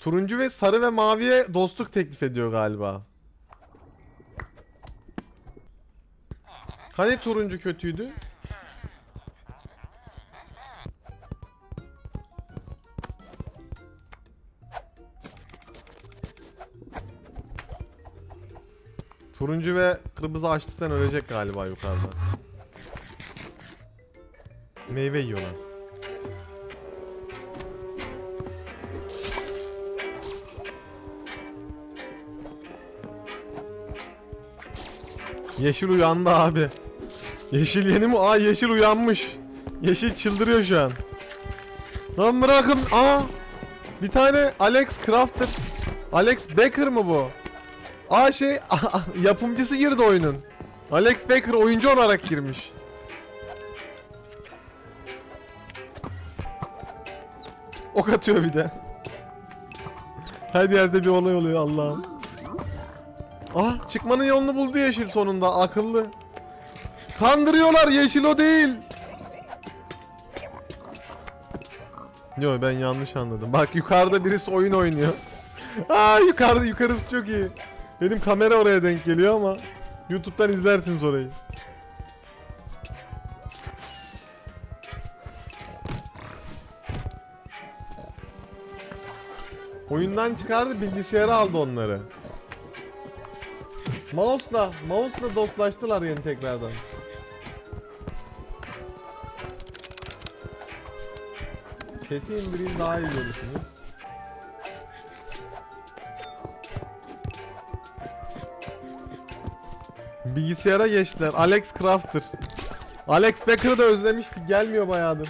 Turuncu ve sarı ve maviye dostluk teklif ediyor galiba. Hani turuncu kötüydü? Turuncu ve kırmızı açlıktan ölecek galiba yukarıda. Meyve yiyorlar. Yeşil uyandı abi. Yeşil yeni mi? Aa, yeşil uyanmış. Yeşil çıldırıyor şu an. Lan bırakın. Aa, bir tane Alex Crafter. Alex Becker mı bu? Aa, şey yapımcısı girdi oyunun. Alex Becker oyuncu olarak girmiş. Ok atıyor bir de. Her yerde bir olay oluyor Allah'ım. Ah, çıkmanın yolunu buldu yeşil sonunda, akıllı. Kandırıyorlar, yeşil o değil. Yo, ben yanlış anladım. Bak yukarıda birisi oyun oynuyor. Aa, yukarıda, yukarısı çok iyi. Benim kamera oraya denk geliyor ama YouTube'dan izlersiniz orayı. Oyundan çıkardı, bilgisayara aldı onları. Mouse'la, mouse'la dostlaştılar yeni tekrardan. Chat'i indireyim daha iyi görüşünüz. Bilgisayara geçtiler. Alex Crafter. Alex Becker'ı da özlemiştik. Gelmiyor bayağıdır.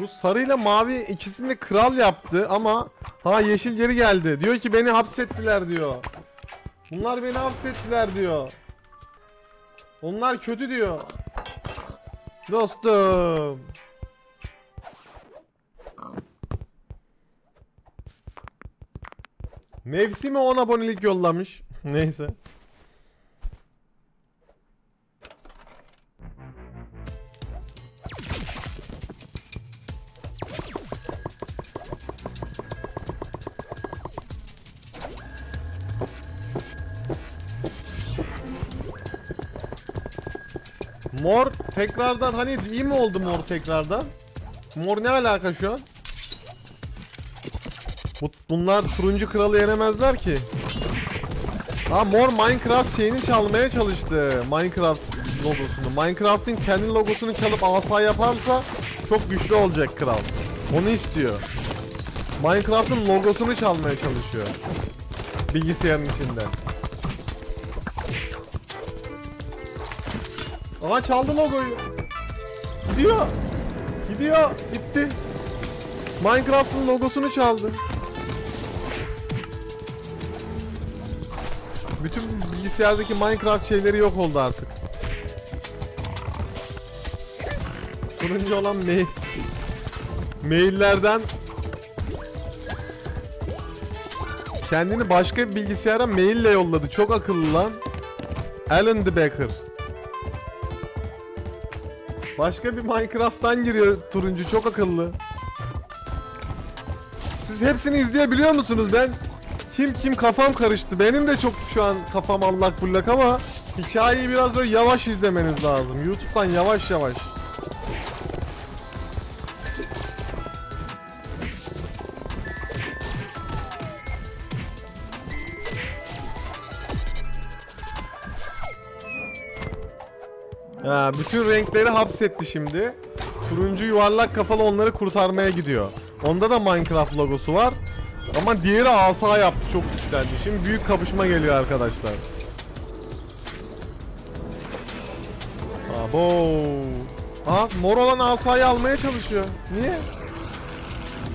Bu sarıyla mavi ikisini de kral yaptı ama ha yeşil geri geldi. Diyor ki beni hapsettiler diyor. Bunlar beni hapsettiler diyor. Onlar kötü diyor. Dostum. Mevsime on abonelik yollamış. Neyse. Mor tekrardan hani iyi mi oldu mor tekrardan? Mor ne alaka şu an? Bunlar turuncu kralı yenemezler ki. Ha mor Minecraft şeyini çalmaya çalıştı. Minecraft logosunu. Minecraft'ın kendi logosunu çalıp asa yaparsa çok güçlü olacak kral. Onu istiyor. Minecraft'ın logosunu çalmaya çalışıyor. Bilgisayarın içinde. Aha çaldı logoyu. Gidiyor. Gidiyor. Gitti. Minecraft'ın logosunu çaldı. Bütün bilgisayardaki Minecraft şeyleri yok oldu artık. Turuncu olan mail. Maillerden kendini başka bir bilgisayara maille yolladı. Çok akıllı lan. Alan Becker. Başka bir Minecraft'tan giriyor turuncu. Çok akıllı. Siz hepsini izleyebiliyor musunuz? Ben kim kim kafam karıştı. Benim de çok şu an kafam allak bullak ama hikayeyi biraz böyle yavaş izlemeniz lazım. YouTube'dan yavaş yavaş. Ha, bütün renkleri hapsetti şimdi. Turuncu yuvarlak kafalı onları kurtarmaya gidiyor. Onda da Minecraft logosu var. Ama diğeri asa yaptı, çok güçlendi. Şimdi büyük kapışma geliyor arkadaşlar. Abo. Ha mor olan asayı almaya çalışıyor. Niye?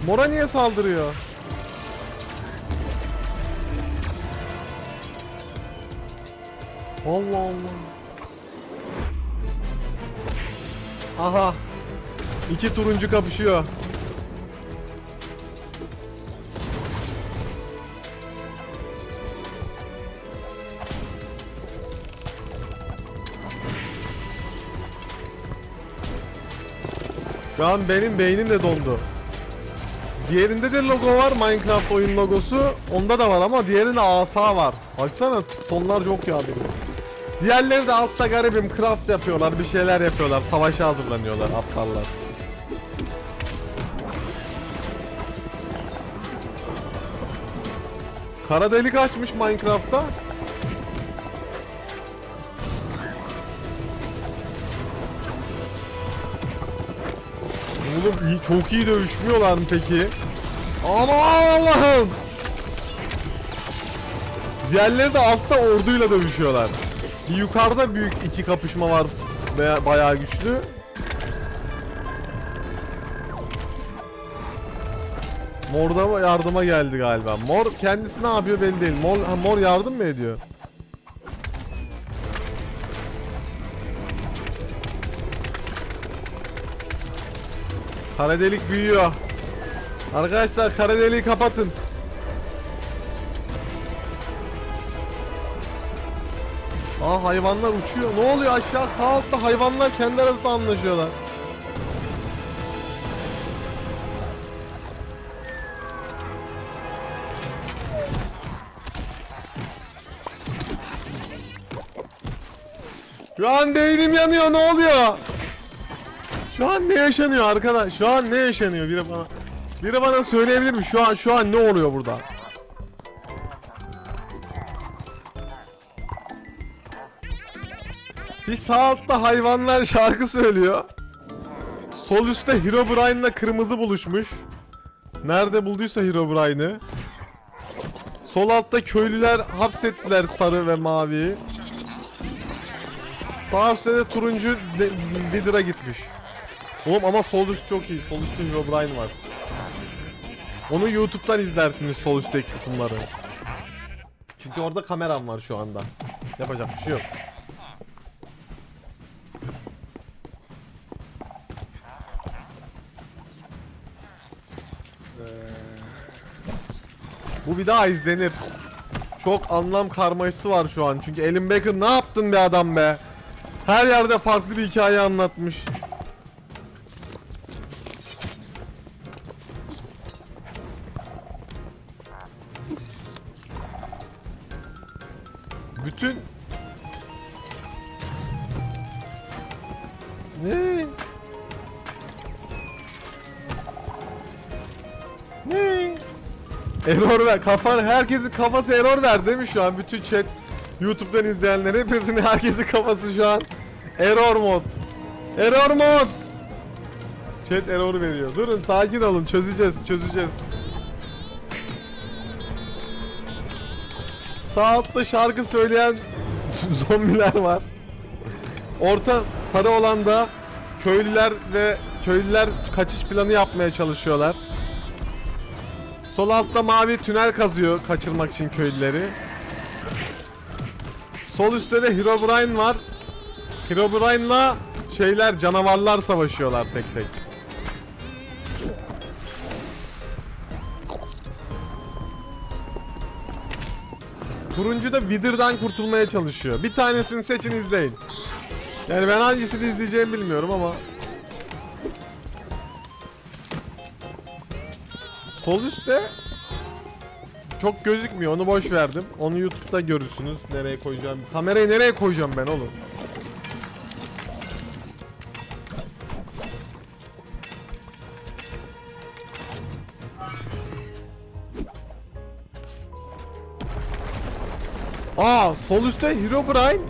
Mora niye saldırıyor? Allah Allah. Aha. İki turuncu kapışıyor. Şu an benim beynim de dondu. Diğerinde de logo var. Minecraft oyun logosu. Onda da var ama diğerinde asa var. Baksana tonlar çok yağdı. Diğerleri de altta garibim craft yapıyorlar, bir şeyler yapıyorlar, savaşa hazırlanıyorlar aptallar. Kara delik açmış Minecraft'ta. Oğlum çok iyi dövüşmüyorlar mı peki? Aman Allah'ım! Diğerleri de altta orduyla dövüşüyorlar. Yukarıda büyük iki kapışma var. Bayağı güçlü. Mor da yardıma geldi galiba. Mor kendisi ne yapıyor belli değil. Mor, ha, mor yardım mı ediyor? Kara delik büyüyor. Arkadaşlar kara deliği kapatın. Aa hayvanlar uçuyor. Ne oluyor aşağı? Sağ altta hayvanlar kendi arasında anlaşıyorlar. Şu an beynim yanıyor. Ne oluyor? Şu an ne yaşanıyor arkadaş? Şu an ne yaşanıyor? Biri bana biri bana söyleyebilir mi? Şu an şu an ne oluyor burada? Bir sağ altta hayvanlar şarkı söylüyor. Sol üstte Herobrine'la kırmızı buluşmuş. Nerede bulduysa Herobrine'i. Sol altta köylüler hapsettiler sarı ve maviyi. Sağ üstte de turuncu Wither'a gitmiş. Oğlum ama sol üst çok iyi. Sol üstün Herobrine var. Onu YouTube'dan izlersiniz, sol üstteki kısımları. Çünkü orada kameram var şu anda. Yapacak bir şey yok. Bu bir daha izlenir. Çok anlam karmaşası var şu an. Çünkü Alan Becker ne yaptın be adam be? Her yerde farklı bir hikaye anlatmış. Bütün... Ne? Ne? Error ver. Kafa, herkesin kafası error ver değil mi şu an? Bütün chat, YouTube'dan izleyenler hepsinin, herkesin kafası şu an error mod. Error mod. Chat error veriyor. Durun, sakin olun. Çözeceğiz, çözeceğiz. Sağ altta şarkı söyleyen zombiler var. Orta sarı olan da köylüler ve köylüler kaçış planı yapmaya çalışıyorlar. Sol altta mavi tünel kazıyor kaçırmak için köylüleri. Sol üstte de Herobrine var. Herobrine'la şeyler, canavarlar savaşıyorlar tek tek. Turuncu da Wither'dan kurtulmaya çalışıyor. Bir tanesini seçin, izleyin. Yani ben hangisini izleyeceğimi bilmiyorum ama. Sol üstte çok gözükmüyor, onu boş verdim. Onu YouTube'da görürsünüz. Nereye koyacağım? Kamerayı nereye koyacağım ben oğlum? Aa, sol üstte Herobrine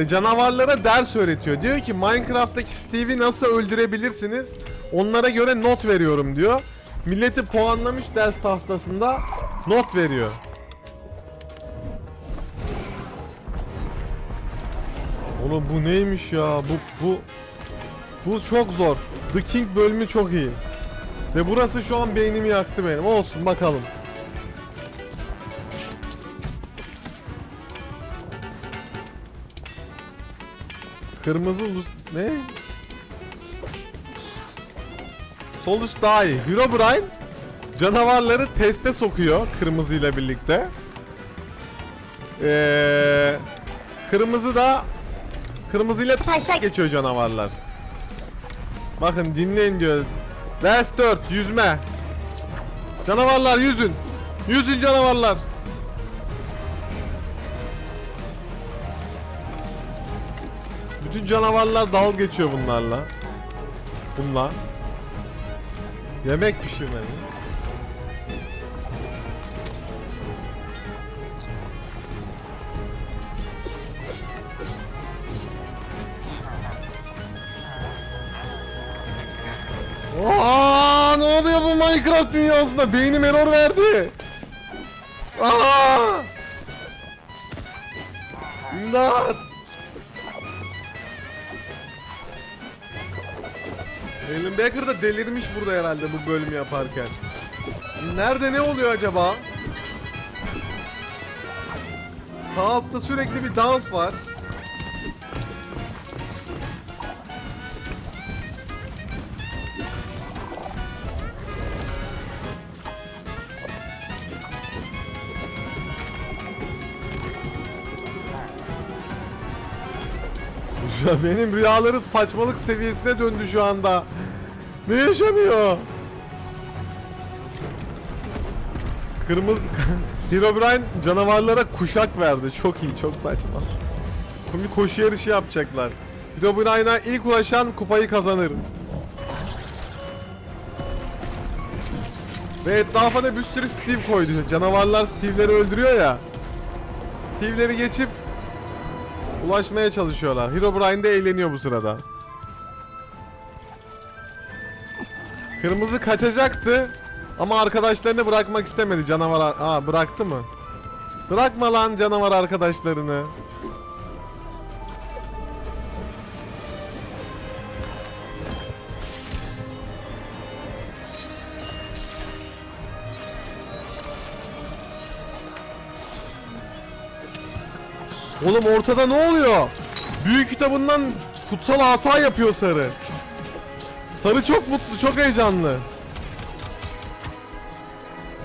e, canavarlara ders öğretiyor. Diyor ki Minecraft'taki Steve'i nasıl öldürebilirsiniz? Onlara göre not veriyorum diyor. Milleti puanlamış, ders tahtasında not veriyor. Oğlum bu neymiş ya? Bu bu bu çok zor. The King bölümü çok iyi. Ve burası şu an beynimi yaktı benim. Olsun, bakalım. Kırmızı ne? Sol üst daha iyi. Herobrine canavarları teste sokuyor kırmızıyla birlikte. Ee, kırmızı da kırmızıyla taşa geçiyor canavarlar. Bakın, dinleyin diyor. Ders dört, yüzme. Canavarlar yüzün. Yüzün canavarlar. Bütün canavarlar dalga geçiyor bunlarla. Bunlar. Yemek pişirmeli. Aa, ne oluyor bu Minecraft dünyasında? Beynim error verdi. Aa! İmdat! Alan Becker da delirmiş burada herhalde bu bölümü yaparken. Nerede ne oluyor acaba? Sağ altta sürekli bir dans var. Benim rüyaları saçmalık seviyesine döndü şu anda. Ne yaşanıyor? Kırmızı Herobrine canavarlara kuşak verdi. Çok iyi, çok saçma. Şimdi koşu yarışı yapacaklar. Herobrine'a ilk ulaşan kupayı kazanır. Ve etrafa da bir sürü Steve koydu. Canavarlar Steve'leri öldürüyor ya. Steve'leri geçip ulaşmaya çalışıyorlar. Herobrine de eğleniyor bu sırada. Kırmızı kaçacaktı ama arkadaşlarını bırakmak istemedi canavar. Aa, bıraktı mı? Bırakma lan canavar arkadaşlarını. Oğlum ortada ne oluyor? Büyük kitabından kutsal asa yapıyor sarı. Sarı çok mutlu, çok heyecanlı.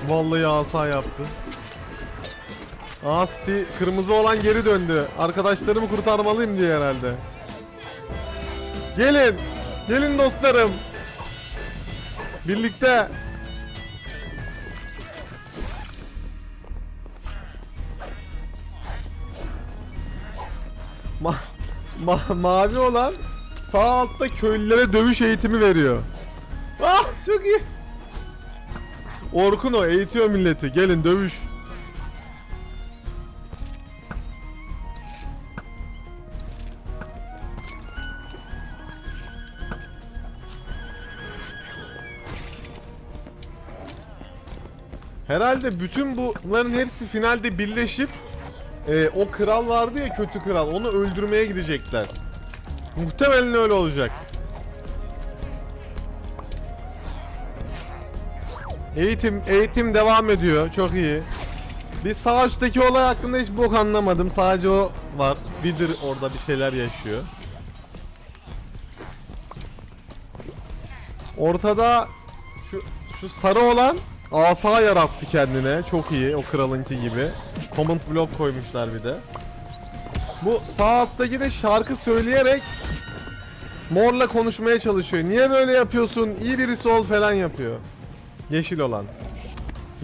Vallahi asa yaptı. Asti kırmızı olan geri döndü. Arkadaşlarımı kurtarmalıyım diye herhalde. Gelin. Gelin dostlarım. Birlikte. Ma ma mavi olan sağ altta köylülere dövüş eğitimi veriyor. Ah çok iyi. Orkun o eğitiyor milleti. Gelin dövüş. Herhalde bütün bunların hepsi finalde birleşip e, o kral vardı ya, kötü kral, onu öldürmeye gidecekler. Muhtemelen öyle olacak. Eğitim, eğitim devam ediyor. Çok iyi. Biz sağ üstteki olay hakkında hiç bok anlamadım. Sadece o var. Wither orada bir şeyler yaşıyor. Ortada şu, şu sarı olan asa yarattı kendine. Çok iyi. O kralınki gibi. Command Block koymuşlar bir de. Bu sağ alttaki de şarkı söyleyerek morla konuşmaya çalışıyor. Niye böyle yapıyorsun? İyi birisi ol falan yapıyor. Yeşil olan.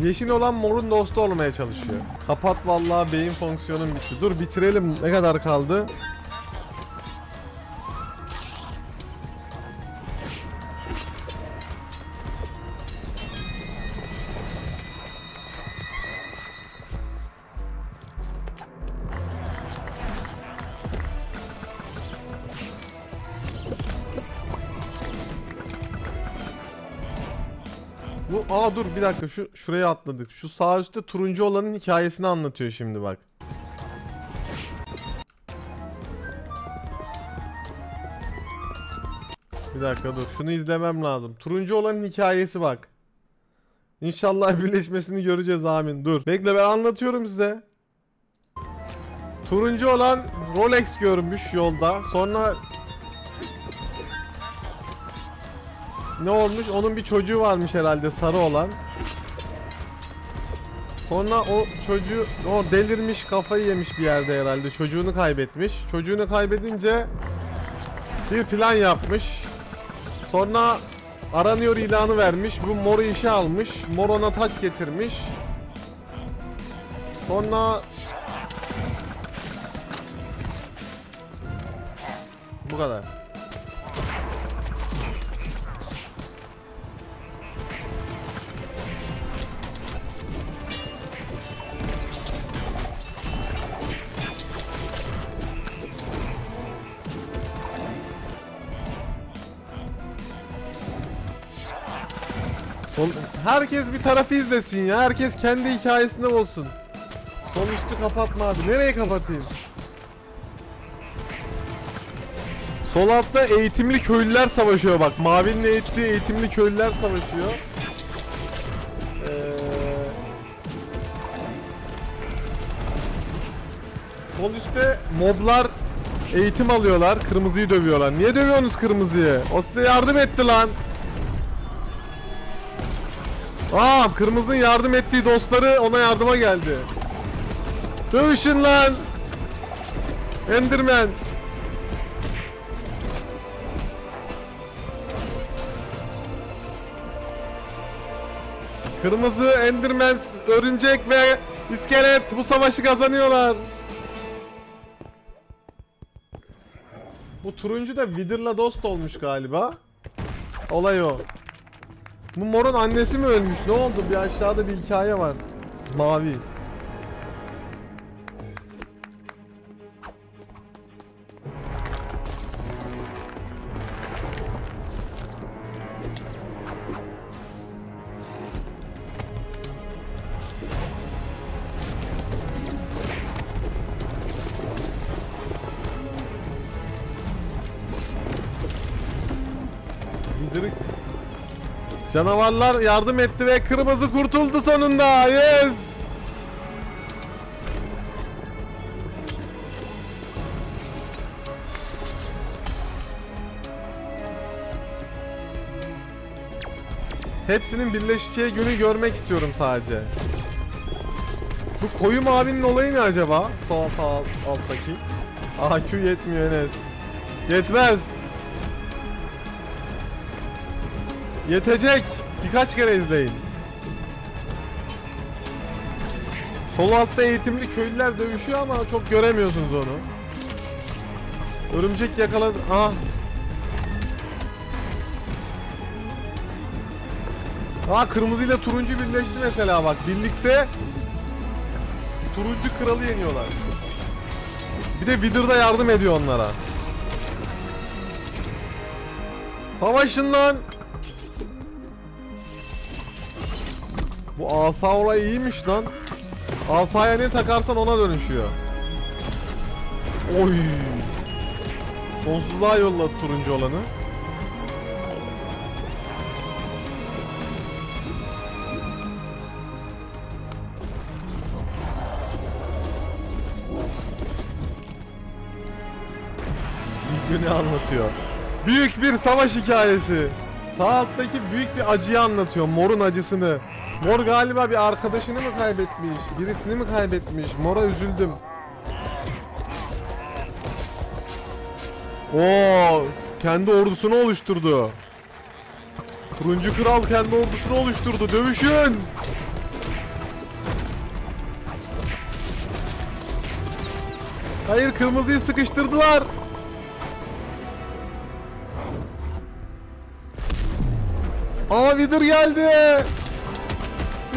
Yeşil olan morun dostu olmaya çalışıyor. Kapat vallahi, beyin fonksiyonum bitti. Dur bitirelim. Ne kadar kaldı? Bu, aa dur bir dakika, şu şuraya atladık. Şu sağ üstte turuncu olanın hikayesini anlatıyor şimdi bak. Bir dakika dur, şunu izlemem lazım. Turuncu olanın hikayesi bak. İnşallah birleşmesini göreceğiz, amin. Dur bekle, ben anlatıyorum size. Turuncu olan Rolex görmüş yolda. Sonra ne olmuş? Onun bir çocuğu varmış herhalde, sarı olan. Sonra o çocuğu, o delirmiş, kafayı yemiş bir yerde herhalde. Çocuğunu kaybetmiş. Çocuğunu kaybedince bir plan yapmış. Sonra aranıyor ilanı vermiş. Bu moru işe almış. Mor ona taç getirmiş. Sonra bu kadar. Herkes bir tarafı izlesin ya. Herkes kendi hikayesinde olsun. Sonuçta kapatma abi. Nereye kapatayım? Sol altta eğitimli köylüler savaşıyor bak. Mavinin eğittiği eğitimli köylüler savaşıyor. Ee... Sol üstte moblar eğitim alıyorlar. Kırmızıyı dövüyorlar. Niye dövüyorsunuz kırmızıyı? O size yardım etti lan. Aa, kırmızının yardım ettiği dostları ona yardıma geldi. Dövüşün lan. Enderman. Kırmızı, Enderman, örümcek ve iskelet bu savaşı kazanıyorlar. Bu turuncu da Wither'la dost olmuş galiba. Olay o. Bu morun annesi mi ölmüş? Ne oldu? Bir aşağıda bir hikaye var. Mavi. Canavarlar yardım etti ve kırmızı kurtuldu sonunda. Yes. Hepsinin birleşeceği günü görmek istiyorum sadece. Bu koyu mavinin olayı ne acaba? Sol sağ alttaki. A Q yetmiyor Enes. Yetmez. Yetecek. Birkaç kere izleyin. Sol altta eğitimli köylüler dövüşüyor ama çok göremiyorsunuz onu. Örümcek yakaladı. Ah. Aa, kırmızıyla turuncu birleşti mesela bak. Birlikte turuncu kralı yeniyorlar. Bir de Wither da yardım ediyor onlara. Savaşın lan. Bu asa olayı iyiymiş lan. Asaya ne takarsan ona dönüşüyor. Oy. Sonsuzluğa yolladı turuncu olanı. Ne anlatıyor? Büyük bir savaş hikayesi. Sağ alttaki büyük bir acıyı anlatıyor. Mor'un acısını. Mor galiba bir arkadaşını mı kaybetmiş? Birisini mi kaybetmiş? Mor'a üzüldüm. Oo, kendi ordusunu oluşturdu. Turuncu kral kendi ordusunu oluşturdu. Dövüşün. Hayır, kırmızıyı sıkıştırdılar. Aa, Wither geldi.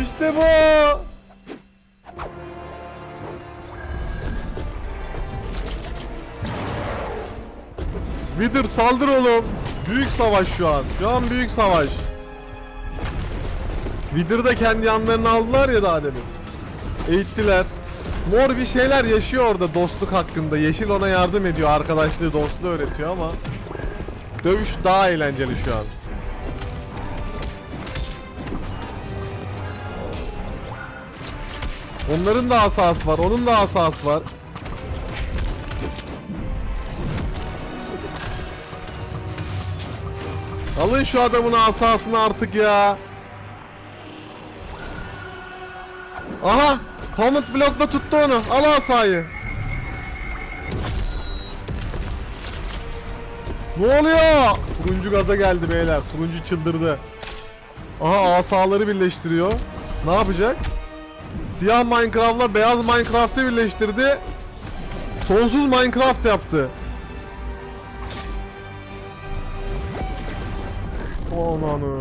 İşte bu. Wither saldır oğlum. Büyük savaş şu an. Şu an büyük savaş. Wither da kendi yanlarını aldılar ya daha demin. Eğittiler. Mor bir şeyler yaşıyor orada dostluk hakkında. Yeşil ona yardım ediyor. Arkadaşlığı, dostluğu öğretiyor ama dövüş daha eğlenceli şu an. Onların da asası var, onun da asası var. Alın şu adamın asasını artık ya. Aha! Command Block'la tuttu onu. Al asayı. Ne oluyor? Turuncu gaza geldi beyler. Turuncu çıldırdı. Aha, asaları birleştiriyor. Ne yapacak? Siyah Minecraft'la beyaz Minecraft'ı birleştirdi. Sonsuz Minecraft yaptı. Ananı.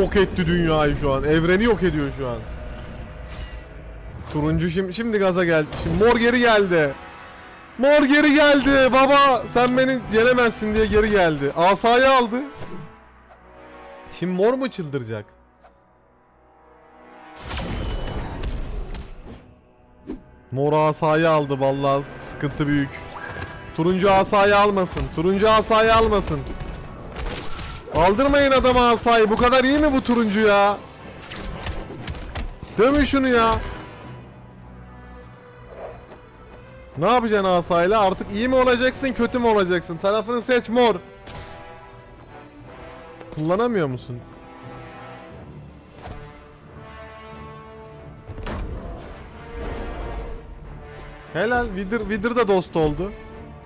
Yok etti dünyayı şu an. Evreni yok ediyor şu an. Turuncu şimdi, şimdi gaza geldi. Şimdi mor geri geldi. Mor geri geldi. Baba sen beni yenemezsin diye geri geldi. Asayı aldı. Şimdi mor mu çıldıracak? Mor asayı aldı, vallahi sıkıntı büyük. Turuncu asayı almasın. Turuncu asayı almasın. Aldırmayın adama asayı. Bu kadar iyi mi bu turuncu ya? Dövün şunu ya. Ne yapacaksın asayla? Artık iyi mi olacaksın, kötü mü olacaksın? Tarafını seç mor. Kullanamıyor musun? Helal, Wither, Wither da dost oldu.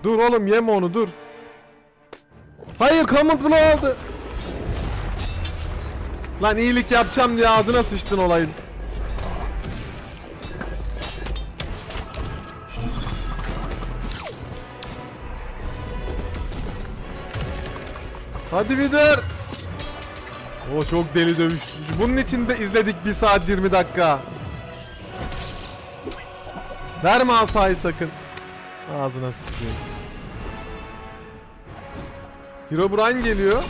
Dur oğlum, yeme onu, dur. Hayır, Command Block aldı. Lan iyilik yapacağım diye ağzına sıçtın olayın. Hadi Wither. O çok deli dövüş. Bunun için de izledik bir saat yirmi dakika. Verme asayı sakın. Ağzına sıçayım. Herobrine geliyor.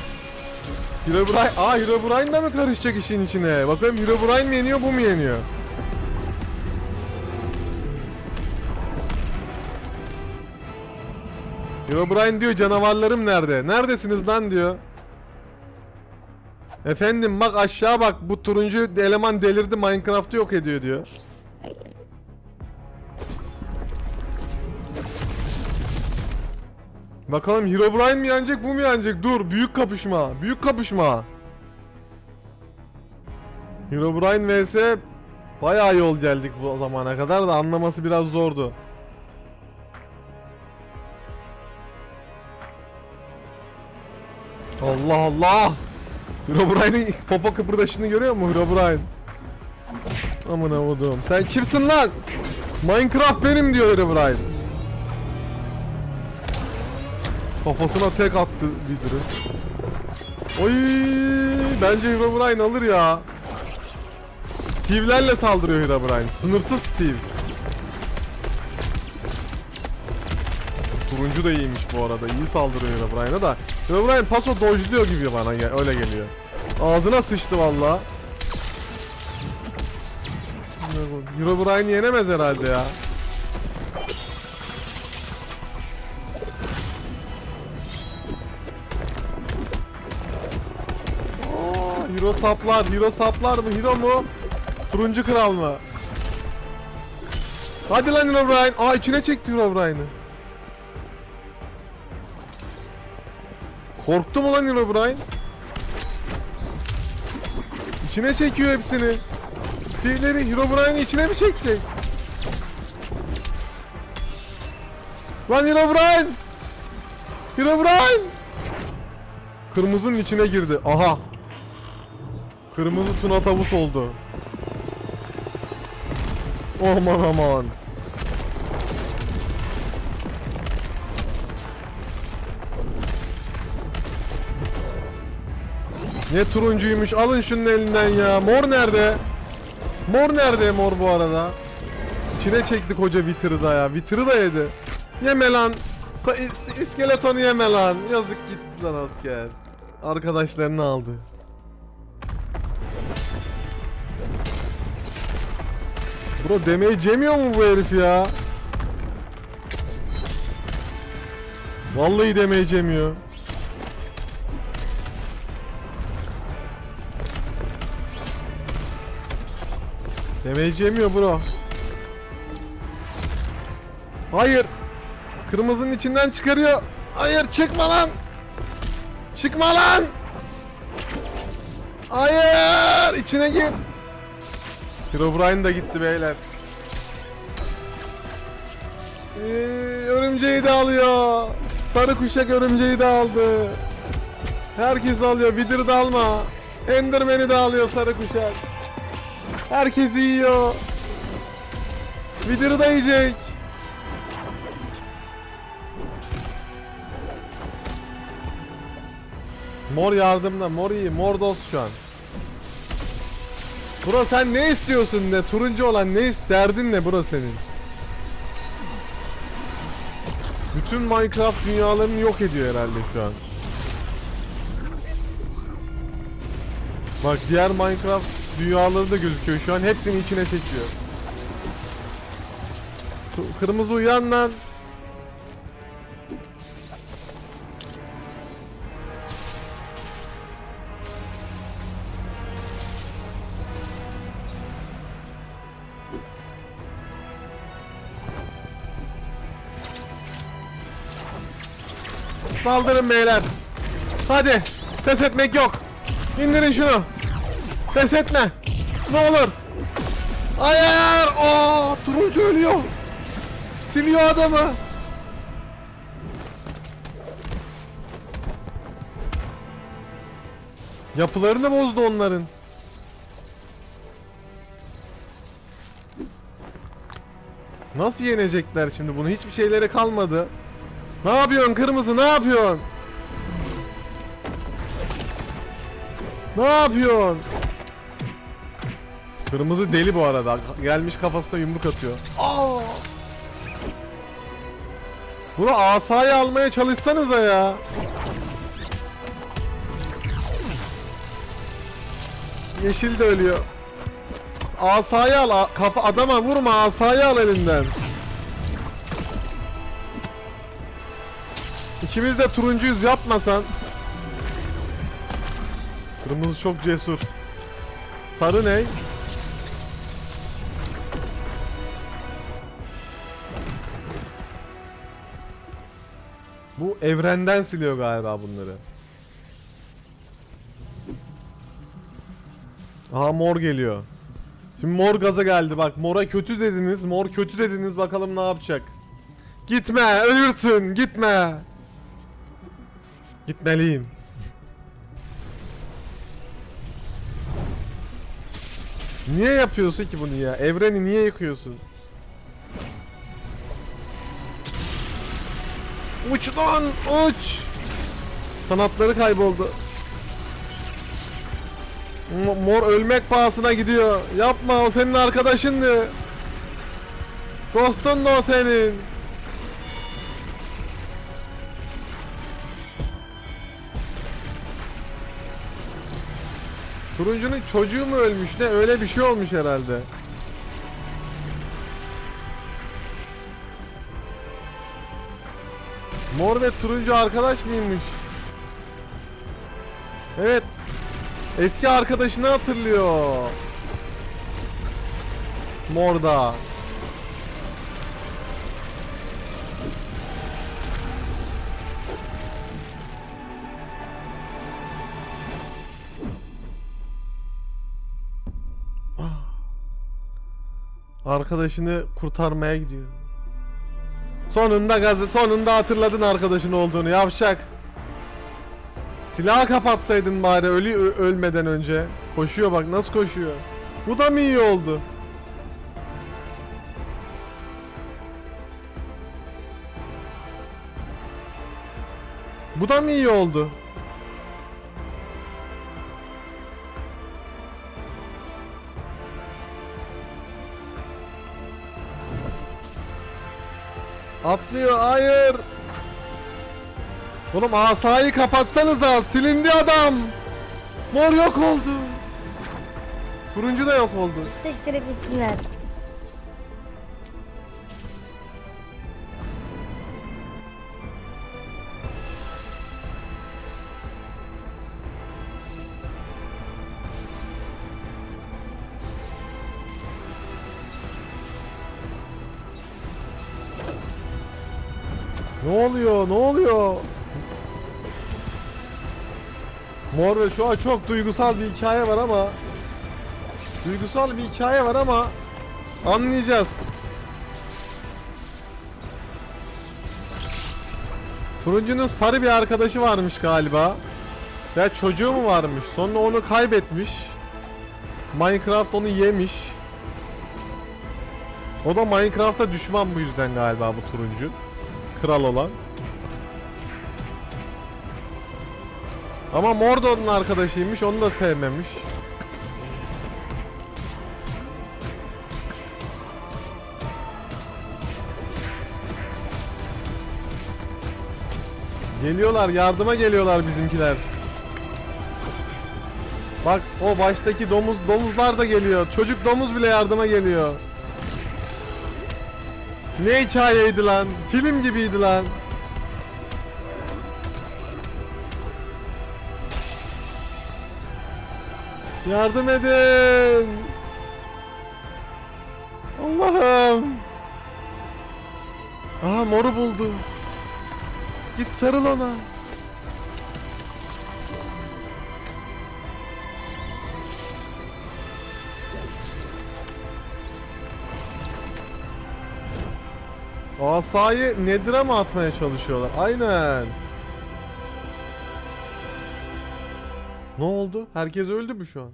Herobrine... Aa, Herobrine da mı karışacak işin içine? Bakalım Herobrine mi yeniyor, bu mu yeniyor? Herobrine diyor canavarlarım nerede? Neredesiniz lan diyor. Efendim bak aşağı bak, bu turuncu eleman delirdi, Minecraft'ı yok ediyor diyor. Bakalım Herobrine mi yenecek, bu mu yenecek? Dur, büyük kapışma, büyük kapışma. Herobrine vs bayağı yol geldik bu zamana kadar da anlaması biraz zordu. Allah Allah! Herobrine'in popo kıpırdaşını görüyor mu Herobrine? Aman avudum. Sen kimsin lan? Minecraft benim diyor Herobrine. Kafasına tek attı Wither'ı. Oy! Bence Herobrine alır ya. Steve'lerle saldırıyor Herobrine. Sınırsız Steve. Turuncu da iyiymiş bu arada. İyi saldırıyor Herobrine'a da. Herobrine paso dojluyor gibi bana, öyle geliyor. Ağzına sıçtı valla. Herobrine yenemez herhalde ya. Oo, hero saplar, hero saplar mı? Hero mu? Turuncu kral mı? Hadi lan Herobrine. Aa, içine çekti Herobrine'ı. Korktu mu lan Herobrine? İçine çekiyor hepsini. Steve'leri Herobrine'in içine mi çekecek? Lan Herobrine! Herobrine! Kırmızının içine girdi. Aha! Kırmızı tuna tavus oldu. Aman aman. Ne turuncuymuş, alın şunun elinden ya. Mor nerede? Mor nerede mor bu arada? İçine çekti koca Wither'ı da ya. Wither'ı da yedi. Yeme lan. İs iskeletonu yeme lan. Yazık gitti lan asker. Arkadaşlarını aldı. Bro demeyi cemiyor mu bu herif ya? Vallahi demeyi cemiyor. Damage yemiyor bro. Hayır. Kırmızının içinden çıkarıyor. Hayır, çıkma lan. Çıkma lan. Hayır, içine gir. Herobrine da gitti beyler. Ee, örümceği de alıyor. Sarı kuşak örümceği de aldı. Herkes alıyor. Wither'ı da alma. Enderman'i de alıyor sarı kuşak. Herkesi yiyor. Wither'ı da yiyecek. Mor yardımda. Mor iyi. Mor dost şu an. Bro sen ne istiyorsun ne? Turuncu olan ne ist? Derdin ne bro senin? Bütün Minecraft dünyalarını yok ediyor herhalde şu an. Bak diğer Minecraft dünyaları da gözüküyor şu an, hepsini içine çekiyor. Kırmızı uyan lan. Saldırın beyler. Hadi. Pes etmek yok. İndirin şunu. Pes etme. Ne olur. Hayır. Aa, turuncu ölüyor. Siliyor adamı. Yapılarını bozdu onların. Nasıl yenecekler şimdi bunu? Hiçbir şeylere kalmadı. Ne yapıyorsun kırmızı? Ne yapıyorsun? Ne yapıyorsun? Kırmızı deli bu arada. Gelmiş kafasına yumruk atıyor. Aa! Bunu asayı almaya çalışsanıza ya. Yeşil de ölüyor. Asayı al. Kafa adama vurma. Asayı al elinden. İkimiz de turuncuyuz. Yapmasan. Kırmızı çok cesur. Sarı ney? Bu evrenden siliyor galiba bunları. Aha mor geliyor. Şimdi mor gaza geldi bak. Mora kötü dediniz. Mor kötü dediniz. Bakalım ne yapacak. Gitme. Ölürsün. Gitme. Gitmeliyim. Niye yapıyorsun ki bunu ya? Evreni niye yıkıyorsun? Uçtan uç. Kanatları kayboldu. Mor ölmek pahasına gidiyor. Yapma, o senin arkadaşındı. Dostun da o senin. Turuncunun çocuğu mu ölmüş ne? Öyle bir şey olmuş herhalde. Mor ve turuncu arkadaş mıymış? Evet. Eski arkadaşını hatırlıyor. Mor da. Arkadaşını kurtarmaya gidiyor. Sonunda gazı, sonunda hatırladın arkadaşın olduğunu yavşak. Silahı kapatsaydın bari ölü ölmeden önce. Koşuyor bak, nasıl koşuyor. Bu da mı iyi oldu? Bu da mı iyi oldu? Atlıyor, hayır. Oğlum asayı kapatsanız da, silindi adam. Mor yok oldu. Turuncu da yok oldu. Siktirip gitsinler. Ne oluyor? Ne oluyor? Mor ve şu an çok duygusal bir hikaye var ama duygusal bir hikaye var ama anlayacağız. Turuncunun sarı bir arkadaşı varmış galiba. Ya çocuğu mu varmış? Sonra onu kaybetmiş. Minecraft onu yemiş. O da Minecraft'a düşman bu yüzden galiba bu turuncu. Kral olan. Ama mor da onun arkadaşıymış, onu da sevmemiş. Geliyorlar, yardıma geliyorlar bizimkiler. Bak o baştaki domuz, domuzlar da geliyor. Çocuk domuz bile yardıma geliyor. Ne hikayeydi lan? Film gibiydi lan. Yardım edin. Allah'ım. Aha moru buldu. Git sarıl ona. Asayı Nether'a mı atmaya çalışıyorlar? Aynen. Ne oldu? Herkes öldü mü şu an?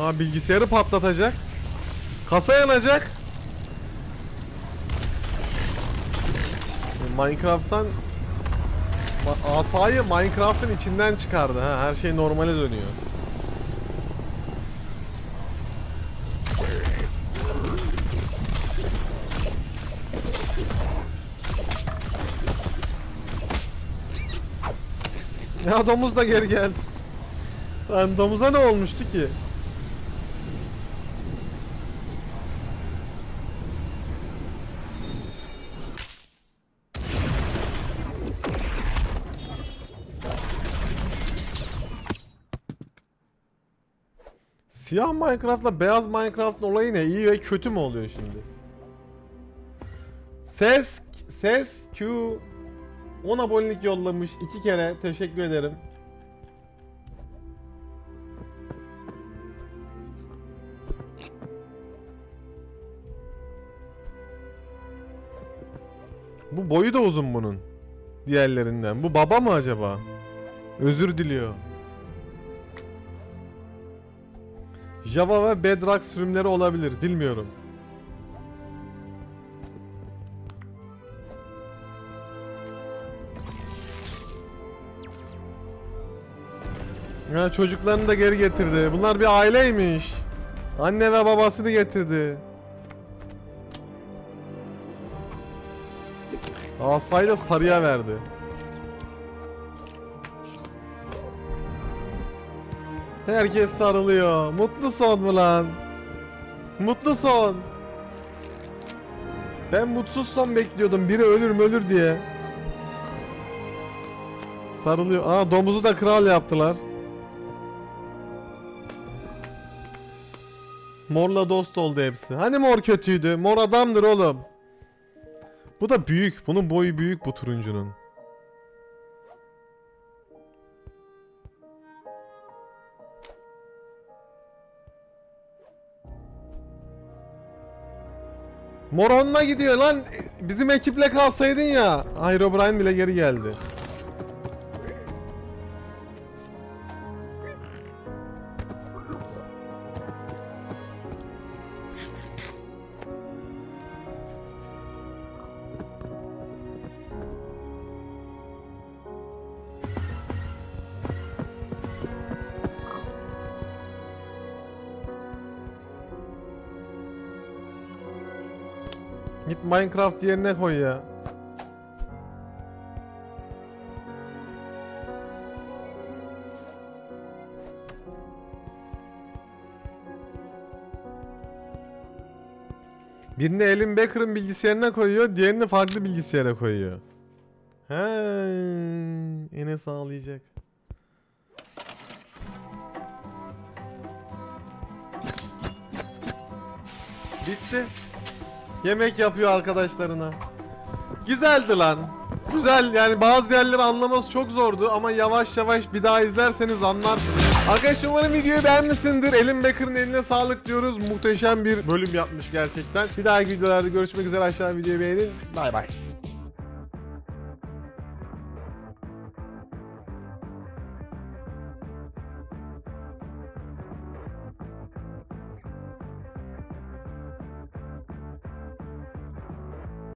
Aa, bilgisayarı patlatacak. Kasa yanacak. Minecraft'tan asayı Minecraft'ın içinden çıkardı. Ha, her şey normale dönüyor. Ya domuz da geri geldi. Lan domuza ne olmuştu ki? Siyah Minecraft'la beyaz Minecraft'ın olayı ne? İyi ve kötü mü oluyor şimdi? Ses, ses, Q... on abonelik yollamış iki kere. Teşekkür ederim. Bu boyu da uzun bunun. Diğerlerinden. Bu baba mı acaba? Özür diliyor. Java ve Bedrock sürümleri olabilir. Bilmiyorum. Ya çocuklarını da geri getirdi. Bunlar bir aileymiş. Anne ve babasını getirdi. Asayı da sarıya verdi. Herkes sarılıyor. Mutlu son mu lan? Mutlu son. Ben mutsuz son bekliyordum. Biri ölür mü ölür diye. Sarılıyor. Aa, domuzu da kral yaptılar. Morla dost oldu hepsi. Hani mor kötüydü? Mor adamdır oğlum. Bu da büyük. Bunun boyu büyük bu turuncunun. Mor onunla gidiyor lan. Bizim ekiple kalsaydın ya. Herobrine bile geri geldi. Minecraft yerine koy ya. Birini Alan Becker'ın bilgisayarına koyuyor, diğerini farklı bilgisayara koyuyor. He, yine sağlayacak. Bitti. Yemek yapıyor arkadaşlarına. Güzeldi lan. Güzel yani, bazı yerleri anlaması çok zordu ama yavaş yavaş bir daha izlerseniz anlarsınız. Arkadaşlar umarım videoyu beğenmişsindir. Alan Becker'ın eline sağlık diyoruz. Muhteşem bir bölüm yapmış gerçekten. Bir dahaki videolarda görüşmek üzere. Aşağıdan videoyu beğenin. Bay bay.